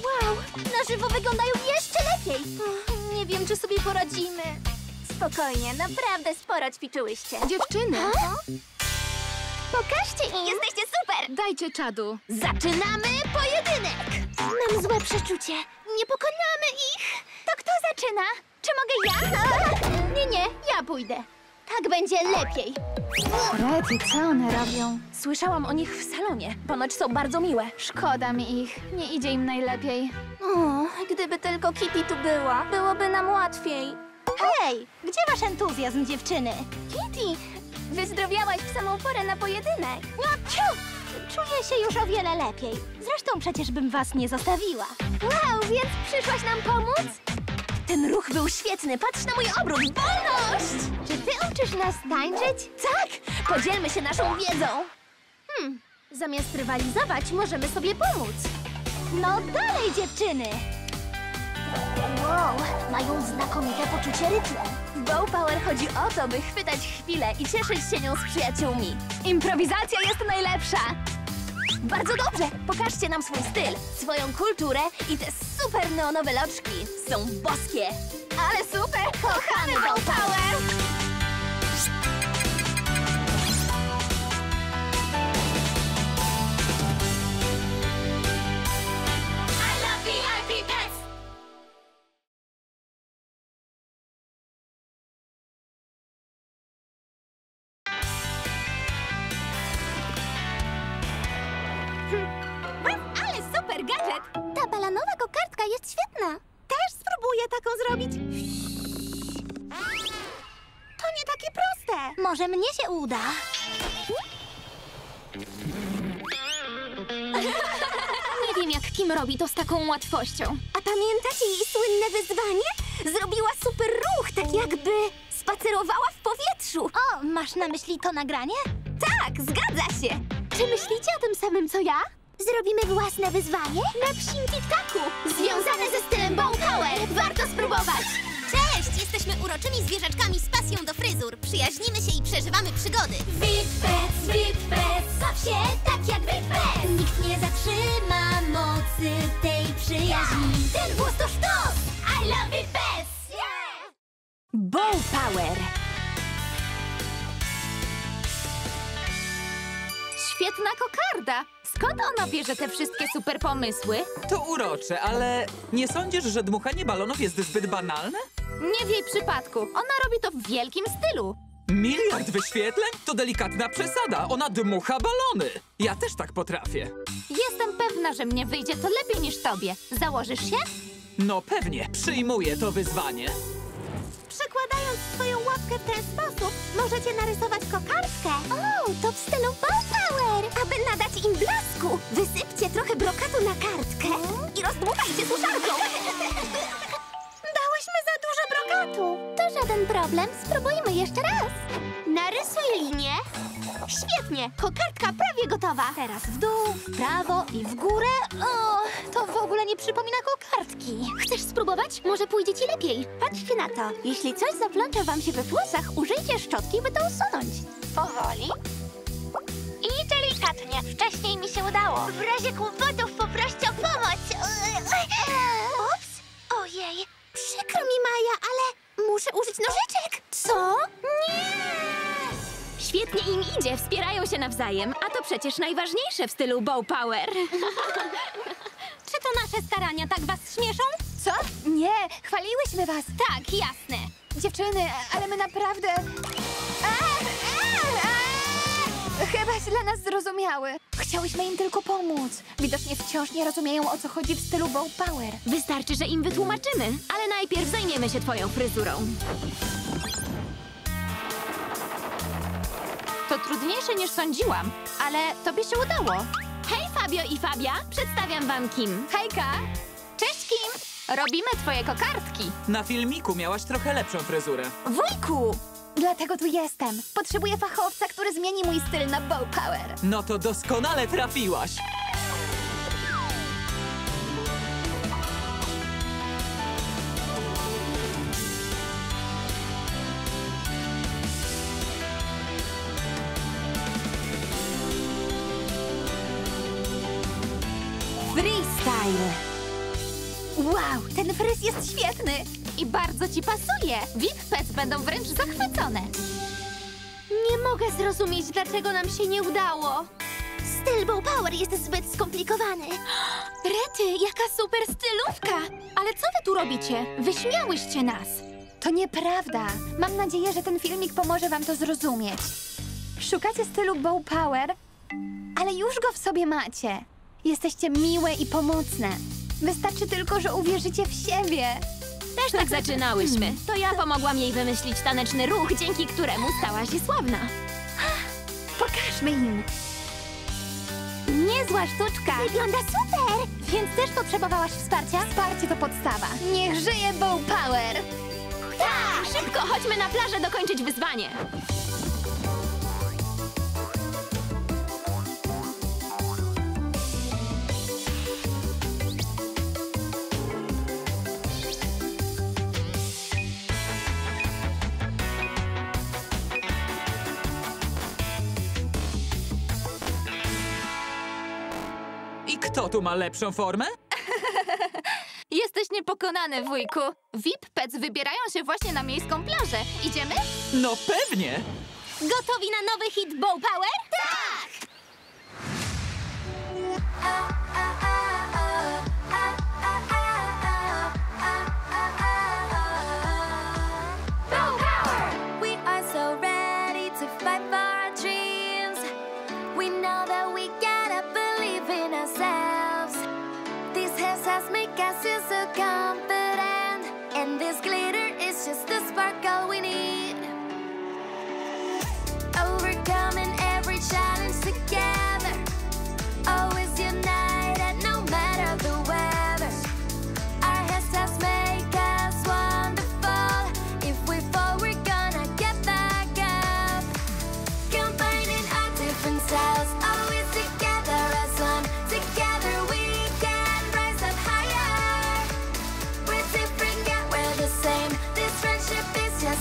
Wow, na żywo wyglądają jeszcze lepiej. Oh, nie wiem, czy sobie poradzimy. Spokojnie, naprawdę sporo ćwiczyłyście. Dziewczyny! A? Pokażcie im! Jesteście super! Dajcie czadu. Zaczynamy pojedynek! Mam złe przeczucie. Nie pokonamy ich! To kto zaczyna? Czy mogę ja? A! Nie, nie, ja pójdę. Tak będzie lepiej. Rety, co one robią? Słyszałam o nich w salonie. Ponoć są bardzo miłe. Szkoda mi ich. Nie idzie im najlepiej. O, gdyby tylko Kitty tu była, byłoby nam łatwiej. Hej, gdzie wasz entuzjazm, dziewczyny? Kitty, wyzdrowiałaś w samą porę na pojedynek. No, ciu! Czuję się już o wiele lepiej. Zresztą przecież bym was nie zostawiła. Wow, więc przyszłaś nam pomóc? Ten ruch był świetny. Patrz na mój obrót. Wolność! Czy ty uczysz nas tańczyć? Tak! Podzielmy się naszą wiedzą. Hmm, zamiast rywalizować, możemy sobie pomóc. No dalej, dziewczyny! Wow, mają znakomite poczucie rytmu. W Bow Power chodzi o to, by chwytać chwilę i cieszyć się nią z przyjaciółmi. Improwizacja jest najlepsza! Bardzo dobrze! Pokażcie nam swój styl, swoją kulturę i te super neonowe loczki. Są boskie! Ale super! Kochamy Bow Power! I love V I P Pets! Jest świetna. Też spróbuję taką zrobić. To nie takie proste. Może mnie się uda. Nie wiem, jak Kim robi to z taką łatwością. A pamiętacie jej słynne wyzwanie? Zrobiła super ruch, tak jakby spacerowała w powietrzu. O, masz na myśli to nagranie? Tak, zgadza się. Czy myślicie o tym samym, co ja? Zrobimy własne wyzwanie na psim tiktaku, związane ze stylem Bow Power. Warto spróbować! Cześć! Jesteśmy uroczymi zwierzaczkami z pasją do fryzur. Przyjaźnimy się i przeżywamy przygody. V I P Pets, V I P Pets, baw się tak jak V I P Pets. Nikt nie zatrzyma mocy tej przyjaźni. Ten głos to sztos! I love V I P Pets! Yeah! Bow Power. Świetna kokarda! Skąd ona bierze te wszystkie super pomysły? To urocze, ale nie sądzisz, że dmuchanie balonów jest zbyt banalne? Nie w jej przypadku. Ona robi to w wielkim stylu. Miliard wyświetleń? To delikatna przesada. Ona dmucha balony. Ja też tak potrafię. Jestem pewna, że mnie wyjdzie to lepiej niż tobie. Założysz się? No pewnie. Przyjmuję to wyzwanie. Przekładając swoją łapkę w ten sposób, możecie narysować kokardkę. O, to w stylu Bow Power. Aby nadać im blasku, wysypcie trochę brokatu na kartkę i rozdmuchajcie suszarką. Dałyśmy za dużo brokatu. To żaden problem, spróbujmy jeszcze raz. Narysuj linię. Świetnie, kokardka prawie gotowa. Teraz w dół, w prawo i w górę. O, to w ogóle nie przypomina kokardki. Chcesz spróbować? Może pójdzie ci lepiej. Patrzcie na to. Jeśli coś zaplącza wam się we włosach, użyjcie szczotki, by to usunąć. Powoli i delikatnie. Wcześniej mi się udało. W razie kłopotów poproście o pomoc. Ups, ojej. Przykro mi, Maja, ale muszę użyć nożyczek. Co? Nie! Świetnie im idzie, wspierają się nawzajem, a to przecież najważniejsze w stylu Bow Power. Czy to nasze starania tak was śmieszą? Co? Nie, chwaliłyśmy was. Tak, jasne. Dziewczyny, ale my naprawdę... A, a, a! Chyba źle nas zrozumiały. Chciałyśmy im tylko pomóc. Widocznie wciąż nie rozumieją, o co chodzi w stylu Bow Power. Wystarczy, że im wytłumaczymy, ale najpierw zajmiemy się twoją fryzurą. To trudniejsze niż sądziłam, ale tobie się udało. Hej, Fabio! Fabio i Fabia, przedstawiam wam Kim. Hejka! Cześć, Kim! Robimy twoje kokardki. Na filmiku miałaś trochę lepszą fryzurę. Wujku! Dlatego tu jestem. Potrzebuję fachowca, który zmieni mój styl na Bow Power. No to doskonale trafiłaś. Freestyle. Wow, ten fryz jest świetny. I bardzo ci pasuje. V I P Pets będą wręcz zachwycone. Nie mogę zrozumieć, dlaczego nam się nie udało. Styl Bow Power jest zbyt skomplikowany. Rety, jaka super stylówka! Ale co wy tu robicie? Wyśmiałyście nas. To nieprawda. Mam nadzieję, że ten filmik pomoże wam to zrozumieć. Szukacie stylu Bow Power, ale już go w sobie macie. Jesteście miłe i pomocne. Wystarczy tylko, że uwierzycie w siebie. Też tak zaczynałyśmy. To ja pomogłam jej wymyślić taneczny ruch, dzięki któremu stała się sławna. Pokażmy im. Niezła sztuczka. Wygląda super. Więc też potrzebowałaś wsparcia? Wsparcie to podstawa. Niech żyje Bow Power. Tak! Szybko chodźmy na plażę dokończyć wyzwanie. Kto tu ma lepszą formę? Jesteś niepokonany, wujku. V I P Pets wybierają się właśnie na miejską plażę. Idziemy? No pewnie! Gotowi na nowy hit Bow Power? Tak! Bow Power! We are so ready to fight for our dreams. We know that we gotta believe in ourselves. Make us feel so confident, and this glitter is just the sparkle we need. Overcoming every challenge together, always united no matter the weather. Our heads make us wonderful. If we fall, we're gonna get back up. Combining our different styles, always together as one. Together we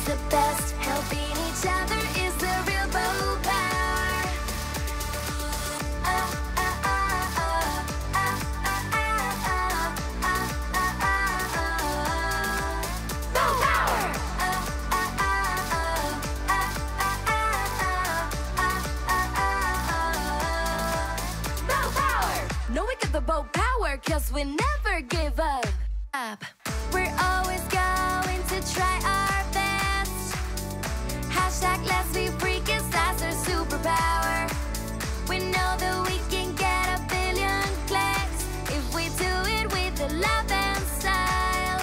the best, helping each other is the real Bow Power. Oh, oh, oh, oh, oh, oh, oh, oh, oh. Bow Power! Oh, oh, oh, oh, oh, oh, oh. Bow Power! No, we got the Bow Power, cause we never give up. Up. We're always going to try our hashtag let's be free, cause that's our superpower. We know that we can get a billion clicks if we do it with the love and style.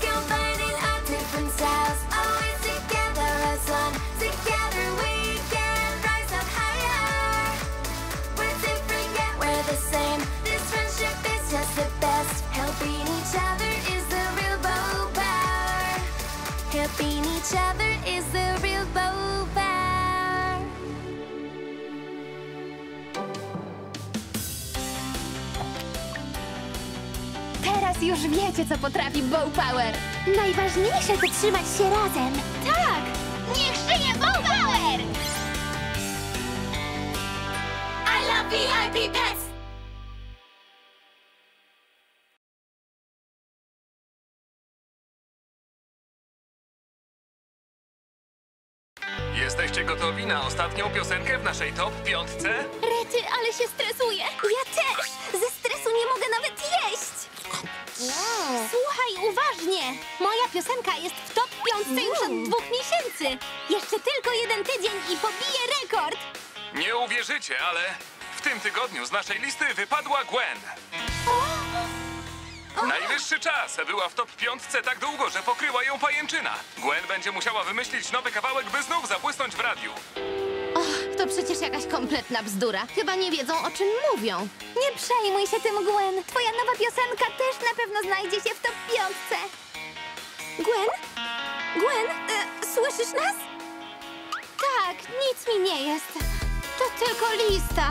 Combining our different styles, always together as one. Together we can rise up higher. We're different yet we're the same. This friendship is just the best. Helping each other is the real Bow Power. Helping each other is the real Bow Power. Teraz już wiecie, co potrafi Bow Power. Najważniejsze to trzymać się razem. Tak! Niech żyje Bow Power! I love V I P Pets! Jesteście gotowi na ostatnią piosenkę w naszej top piątce? Rety, ale się stresuję. Ja też. Ze stresu nie mogę nawet jeść. Nie. Słuchaj uważnie. Moja piosenka jest w top piątce już od dwóch miesięcy. Jeszcze tylko jeden tydzień i pobiję rekord. Nie uwierzycie, ale w tym tygodniu z naszej listy wypadła Gwen. O! Najwyższy czas! Była w top piątce tak długo, że pokryła ją pajęczyna. Gwen będzie musiała wymyślić nowy kawałek, by znów zabłysnąć w radiu. Och, to przecież jakaś kompletna bzdura. Chyba nie wiedzą, o czym mówią. Nie przejmuj się tym, Gwen. Twoja nowa piosenka też na pewno znajdzie się w top piątce. Gwen? Gwen? E, słyszysz nas? Tak, nic mi nie jest. To tylko lista.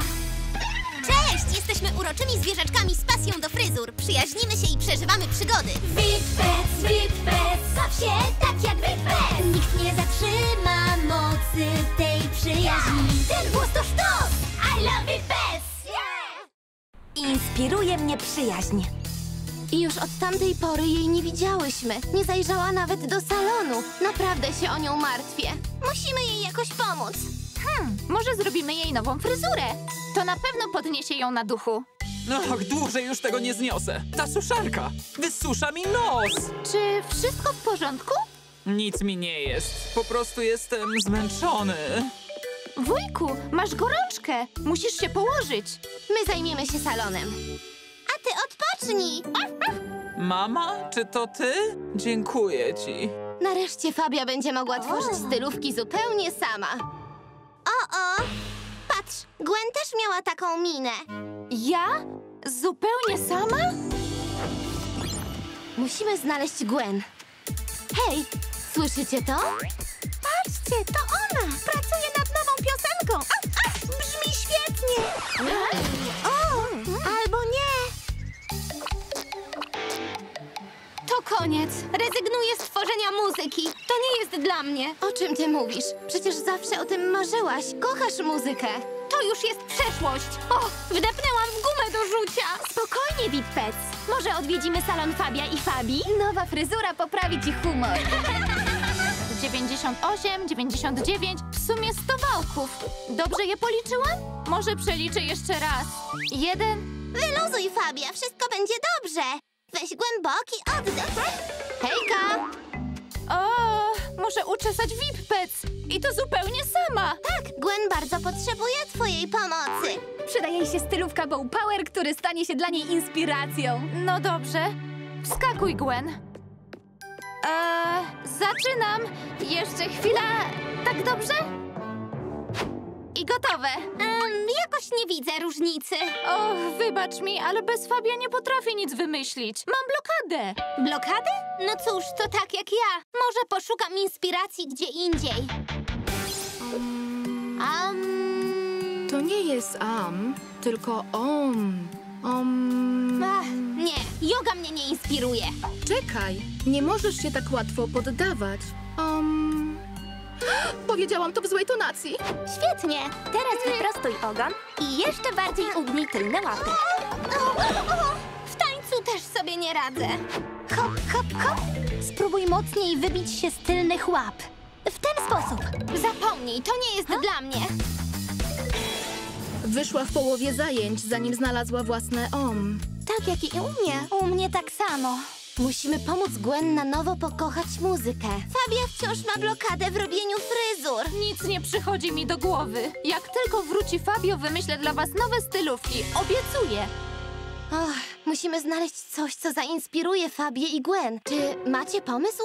Cześć! Jesteśmy uroczymi zwierzaczkami z pasją do fryzur. Przyjaźnimy się i przeżywamy przygody. V I P Pets, V I P Pets, baw się tak jak V I P Pets. Nikt nie zatrzyma mocy tej przyjaźni. Yeah. Ten głos to sztos! I love V I P Pets! Yeah. Inspiruje mnie przyjaźń. I już od tamtej pory jej nie widziałyśmy. Nie zajrzała nawet do salonu. Naprawdę się o nią martwię. Musimy jej jakoś pomóc. Hmm, może zrobimy jej nową fryzurę. To na pewno podniesie ją na duchu. Ach, dłużej już tego nie zniosę. Ta suszarka wysusza mi nos. Czy wszystko w porządku? Nic mi nie jest. Po prostu jestem zmęczony. Wujku, masz gorączkę. Musisz się położyć. My zajmiemy się salonem. A ty odpocznij. Mama, czy to ty? Dziękuję ci. Nareszcie Fabia będzie mogła tworzyć stylówki zupełnie sama. O-o! Patrz, Gwen też miała taką minę. Ja? Zupełnie sama? Musimy znaleźć Gwen. Hej, słyszycie to? Patrzcie, to ona! Pracuje nad nową piosenką! Ach, ach, brzmi świetnie! O, albo nie! To koniec. Rezygnuję z tworzenia muzyki. To nie jest dla mnie. O czym ty mówisz? Przecież zawsze o tym marzyłaś. Kochasz muzykę. To już jest przeszłość. O, wdepnęłam w gumę do rzucia. Spokojnie, V I P Pets. Może odwiedzimy salon Fabia i Fabi? Nowa fryzura poprawi ci humor. dziewięćdziesiąt osiem, dziewięćdziesiąt dziewięć, w sumie sto wałków. Dobrze je policzyłam? Może przeliczę jeszcze raz. Jeden. Wyluzuj, Fabia. Wszystko będzie dobrze. Weź głęboki oddech. Hejka! O, muszę uczesać V I P Pets. I to zupełnie sama. Tak, Gwen bardzo potrzebuje twojej pomocy. Przyda jej się stylówka Bow Power, który stanie się dla niej inspiracją. No dobrze. Wskakuj, Gwen. Eee, zaczynam. Jeszcze chwila. Tak dobrze? I gotowe. Um, jakoś nie widzę różnicy. O, wybacz mi, ale bez Fabia nie potrafię nic wymyślić. Mam blokadę. Blokadę? No cóż, to tak jak ja. Może poszukam inspiracji gdzie indziej. Um... To nie jest am, tylko om. Om... Ach, nie, joga mnie nie inspiruje. Czekaj, nie możesz się tak łatwo poddawać. Om... Powiedziałam to w złej tonacji. Świetnie. Teraz wyprostuj ogon i jeszcze bardziej ugnij tylne łapy. W tańcu też sobie nie radzę. Hop, hop, hop. Spróbuj mocniej wybić się z tylnych łap. W ten sposób. Zapomnij, to nie jest ha? dla mnie. Wyszła w połowie zajęć, zanim znalazła własne om. Tak jak i u mnie. U mnie tak samo. Musimy pomóc Gwen na nowo pokochać muzykę. Fabia wciąż ma blokadę w robieniu fryzur. Nic nie przychodzi mi do głowy. Jak tylko wróci Fabio, wymyślę dla was nowe stylówki. Obiecuję. Och, musimy znaleźć coś, co zainspiruje Fabię i Gwen. Czy macie pomysł?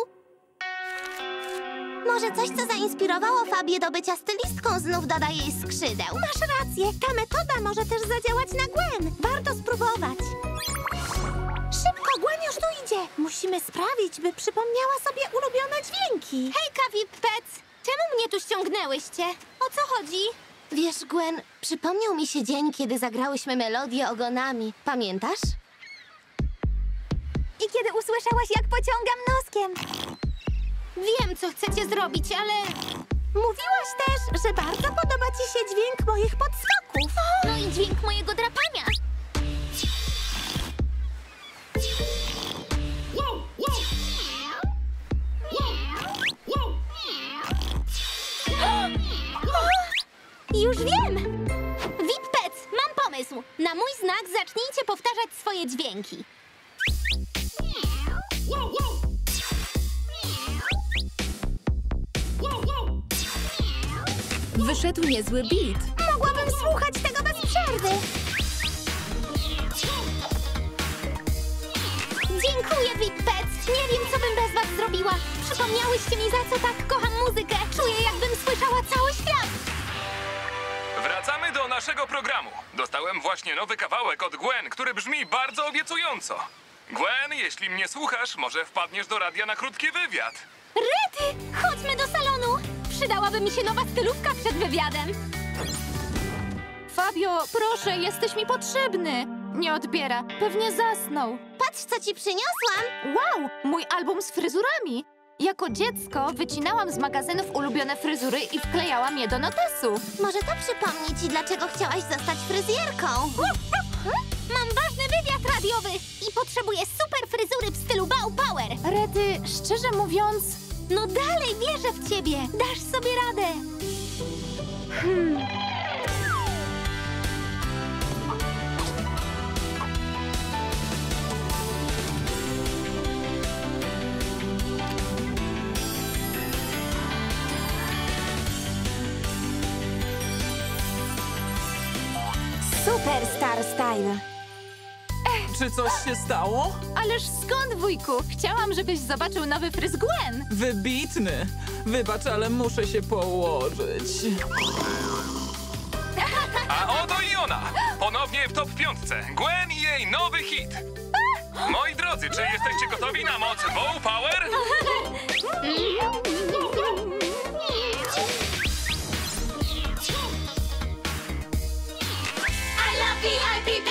Może coś, co zainspirowało Fabię do bycia stylistką, znów doda jej skrzydeł. Masz rację. Ta metoda może też zadziałać na Gwen. Warto spróbować. Szybko, Gwen już tu idzie. Musimy sprawić, by przypomniała sobie ulubione dźwięki. Hejka, V I P Pets. Czemu mnie tu ściągnęłyście? O co chodzi? Wiesz, Gwen, przypomniał mi się dzień, kiedy zagrałyśmy melodię ogonami. Pamiętasz? I kiedy usłyszałaś, jak pociągam noskiem. Wiem, co chcecie zrobić, ale... Mówiłaś też, że bardzo podoba ci się dźwięk moich podskoków. No i dźwięk mojego drapania. Już wiem! V I P Pets, mam pomysł! Na mój znak zacznijcie powtarzać swoje dźwięki. Wyszedł niezły beat. Mogłabym słuchać tego bez przerwy. Dziękuję, V I P Pets. Nie wiem, co bym bez was zrobiła. Przypomniałyście mi, za co tak kocham muzykę. Czuję, jakbym słyszała cały świat. Wracamy do naszego programu. Dostałem właśnie nowy kawałek od Gwen, który brzmi bardzo obiecująco. Gwen, jeśli mnie słuchasz, może wpadniesz do radia na krótki wywiad. Rety, chodźmy do salonu. Przydałaby mi się nowa stylówka przed wywiadem. Fabio, proszę, jesteś mi potrzebny. Nie odbiera, pewnie zasnął. Patrz, co ci przyniosłam. Wow, mój album z fryzurami. Jako dziecko wycinałam z magazynów ulubione fryzury i wklejałam je do notesu. Może to przypomni ci, dlaczego chciałaś zostać fryzjerką. Mam ważny wywiad radiowy i potrzebuję super fryzury w stylu Bow Power. Rety, szczerze mówiąc... No dalej, wierzę w ciebie. Dasz sobie radę. Hmm. Superstar Style. Ech. Czy coś się stało? Ależ skąd, wujku? Chciałam, żebyś zobaczył nowy fryz Gwen. Wybitny. Wybacz, ale muszę się położyć. A oto i ona. Ponownie w top piątce. Gwen i jej nowy hit. Moi drodzy, czy jesteście gotowi na moc Bow Power? V I P Pets!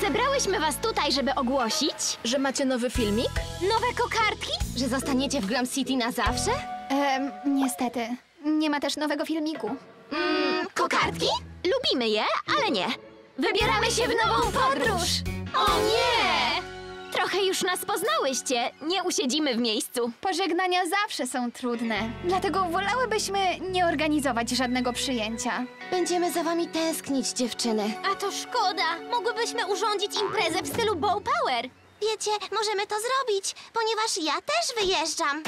Zebrałyśmy was tutaj, żeby ogłosić, że macie nowy filmik? Nowe kokardki? Że zostaniecie w Glam City na zawsze? Ehm, niestety. Nie ma też nowego filmiku. Mm, kokardki? Lubimy je, ale nie. Wybieramy się w nową podróż! O nie! Trochę już nas poznałyście. Nie usiedzimy w miejscu. Pożegnania zawsze są trudne. Dlatego wolałybyśmy nie organizować żadnego przyjęcia. Będziemy za wami tęsknić, dziewczyny. A to szkoda. Mogłybyśmy urządzić imprezę w stylu Bow Power. Wiecie, możemy to zrobić, ponieważ ja też wyjeżdżam.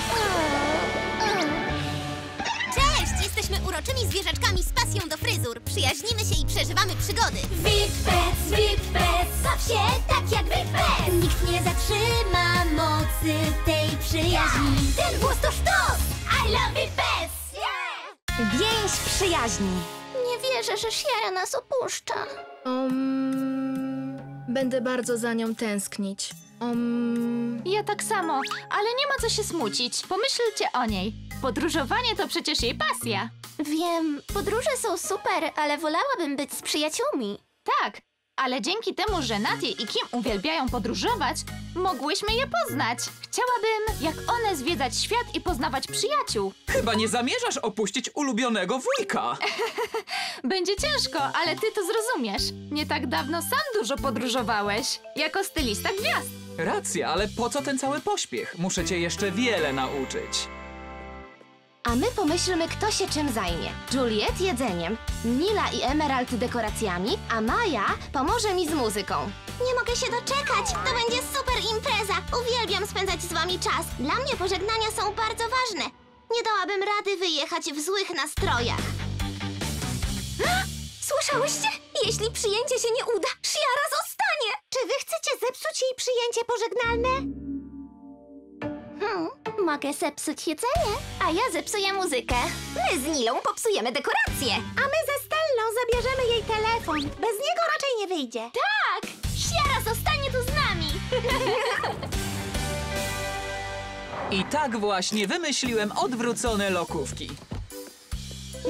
Cześć! Jesteśmy uroczymi zwierzaczkami z pasją do fryzur. Przyjaźnimy się i przeżywamy przygody. V I P Pets, V I P Pets, baw się tak jak V I P Pets. Nikt nie zatrzyma mocy tej przyjaźni. Ja! Ten włos to sztos! I love V I P Pets! Yeah! Więź przyjaźni. Nie wierzę, że Shiara nas opuszcza. Um, będę bardzo za nią tęsknić. Um... Ja tak samo, ale nie ma co się smucić. Pomyślcie o niej. Podróżowanie to przecież jej pasja. Wiem, podróże są super, ale wolałabym być z przyjaciółmi. Tak, ale dzięki temu, że Nati i Kim uwielbiają podróżować, mogłyśmy je poznać. Chciałabym, jak one, zwiedzać świat i poznawać przyjaciół. Chyba nie zamierzasz opuścić ulubionego wujka. Będzie ciężko, ale ty to zrozumiesz. Nie tak dawno sam dużo podróżowałeś, jako stylista gwiazd. Racja, ale po co ten cały pośpiech? Muszę cię jeszcze wiele nauczyć. A my pomyślmy, kto się czym zajmie. Juliet jedzeniem, Nila i Emerald dekoracjami, a Maja pomoże mi z muzyką. Nie mogę się doczekać! To będzie super impreza! Uwielbiam spędzać z wami czas. Dla mnie pożegnania są bardzo ważne. Nie dałabym rady wyjechać w złych nastrojach. Słyszałyście? Jeśli przyjęcie się nie uda, Shiara zostanie! Czy wy chcecie zepsuć jej przyjęcie pożegnalne? Hmm, mogę zepsuć jedzenie. A ja zepsuję muzykę. My z Nilą popsujemy dekoracje. A my ze Stellą zabierzemy jej telefon. Bez niego raczej nie wyjdzie. Tak! Shiara zostanie tu z nami. I tak właśnie wymyśliłem odwrócone lokówki.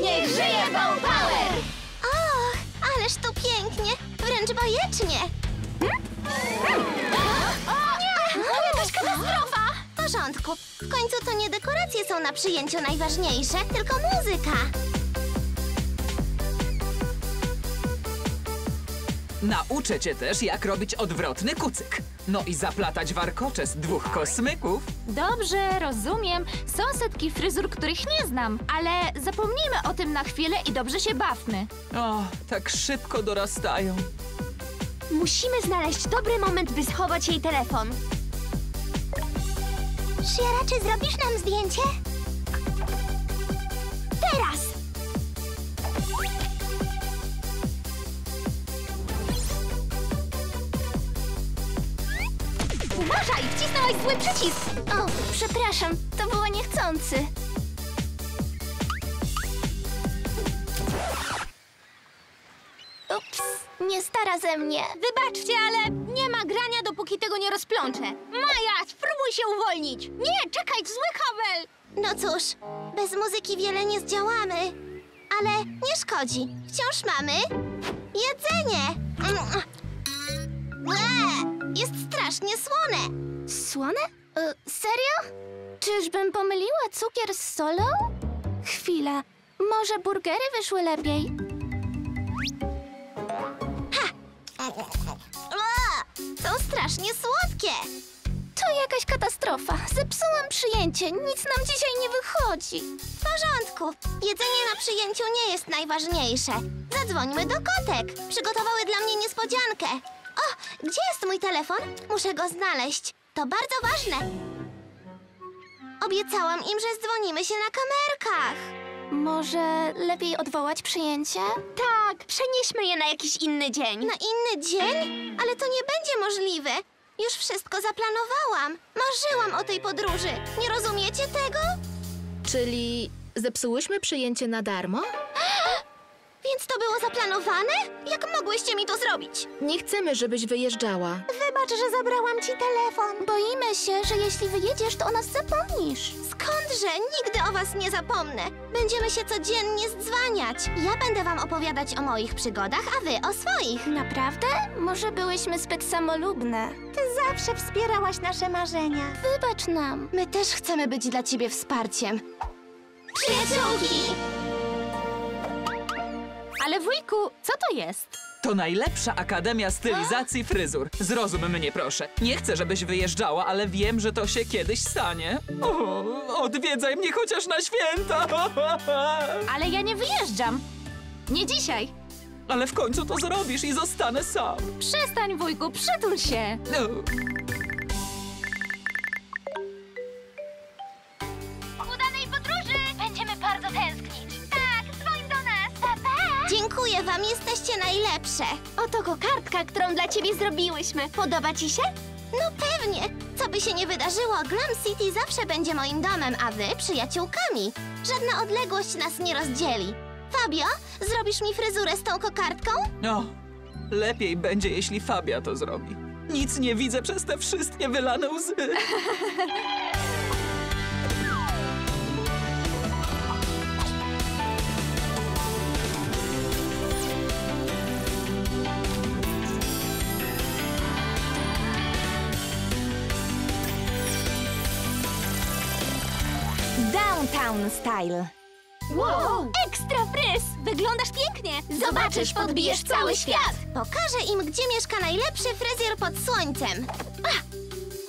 Niech żyje Bow Power! Och, ależ to pięknie. Wręcz bajecznie. Hmm? O, nie! To jakaś katastrofa! W porządku. W końcu to nie dekoracje są na przyjęciu najważniejsze, tylko muzyka. Nauczę cię też, jak robić odwrotny kucyk. No i zaplatać warkocze z dwóch kosmyków. Dobrze, rozumiem. Są setki fryzur, których nie znam, ale zapomnijmy o tym na chwilę i dobrze się bawmy. O, tak szybko dorastają. Musimy znaleźć dobry moment, by schować jej telefon. Shiara, czy zrobisz nam zdjęcie? Uważaj! Wcisnąłeś zły przycisk! O, przepraszam, to było niechcący. Ups, nie stara ze mnie. Wybaczcie, ale nie ma grania, dopóki tego nie rozplączę. Maja, spróbuj się uwolnić! Nie, czekaj, zły kabel! No cóż, bez muzyki wiele nie zdziałamy. Ale nie szkodzi, wciąż mamy jedzenie. Mm. Ble, jest strasznie słone. Słone? E, serio? Czyżbym pomyliła cukier z solą? Chwila, może burgery wyszły lepiej? Ha! Ble, są strasznie słodkie. To jakaś katastrofa. Zepsułam przyjęcie. Nic nam dzisiaj nie wychodzi. W porządku. Jedzenie na przyjęciu nie jest najważniejsze. Zadzwońmy do kotek. Przygotowały dla mnie niespodziankę. O, gdzie jest mój telefon? Muszę go znaleźć. To bardzo ważne. Obiecałam im, że dzwonimy się na kamerkach. Może lepiej odwołać przyjęcie? Tak, przenieśmy je na jakiś inny dzień. Na inny dzień? Ale to nie będzie możliwe. Już wszystko zaplanowałam. Marzyłam o tej podróży. Nie rozumiecie tego? Czyli zepsułyśmy przyjęcie na darmo? Więc to było zaplanowane? Jak mogłyście mi to zrobić? Nie chcemy, żebyś wyjeżdżała. Wybacz, że zabrałam ci telefon. Boimy się, że jeśli wyjedziesz, to o nas zapomnisz. Skądże? Nigdy o was nie zapomnę. Będziemy się codziennie zdzwaniać. Ja będę wam opowiadać o moich przygodach, a wy o swoich. Naprawdę? Może byłyśmy zbyt samolubne. Ty zawsze wspierałaś nasze marzenia. Wybacz nam. My też chcemy być dla ciebie wsparciem. Przyjaciółki! Ale wujku, co to jest? To najlepsza akademia stylizacji fryzur. Zrozum mnie, proszę. Nie chcę, żebyś wyjeżdżała, ale wiem, że to się kiedyś stanie. O, odwiedzaj mnie chociaż na święta! Ale ja nie wyjeżdżam. Nie dzisiaj. Ale w końcu to zrobisz i zostanę sam. Przestań, wujku, przytul się. No. Udanej podróży! Będziemy bardzo tęsknić. Dziękuję wam, jesteście najlepsze. Oto kokardka, którą dla ciebie zrobiłyśmy. Podoba ci się? No pewnie. Co by się nie wydarzyło, Glam City zawsze będzie moim domem, a wy przyjaciółkami. Żadna odległość nas nie rozdzieli. Fabio, zrobisz mi fryzurę z tą kokardką? No, lepiej będzie, jeśli Fabia to zrobi. Nic nie widzę przez te wszystkie wylane łzy. Town style. Wow! Ekstra fryz! Wyglądasz pięknie! Zobaczysz, podbijesz cały świat! Pokażę im, gdzie mieszka najlepszy fryzjer pod słońcem. Ach!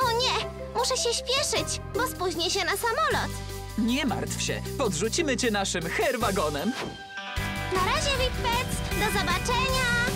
O nie! Muszę się śpieszyć, bo spóźnię się na samolot. Nie martw się, podrzucimy cię naszym hair wagonem. Na razie, V I P Pets, do zobaczenia!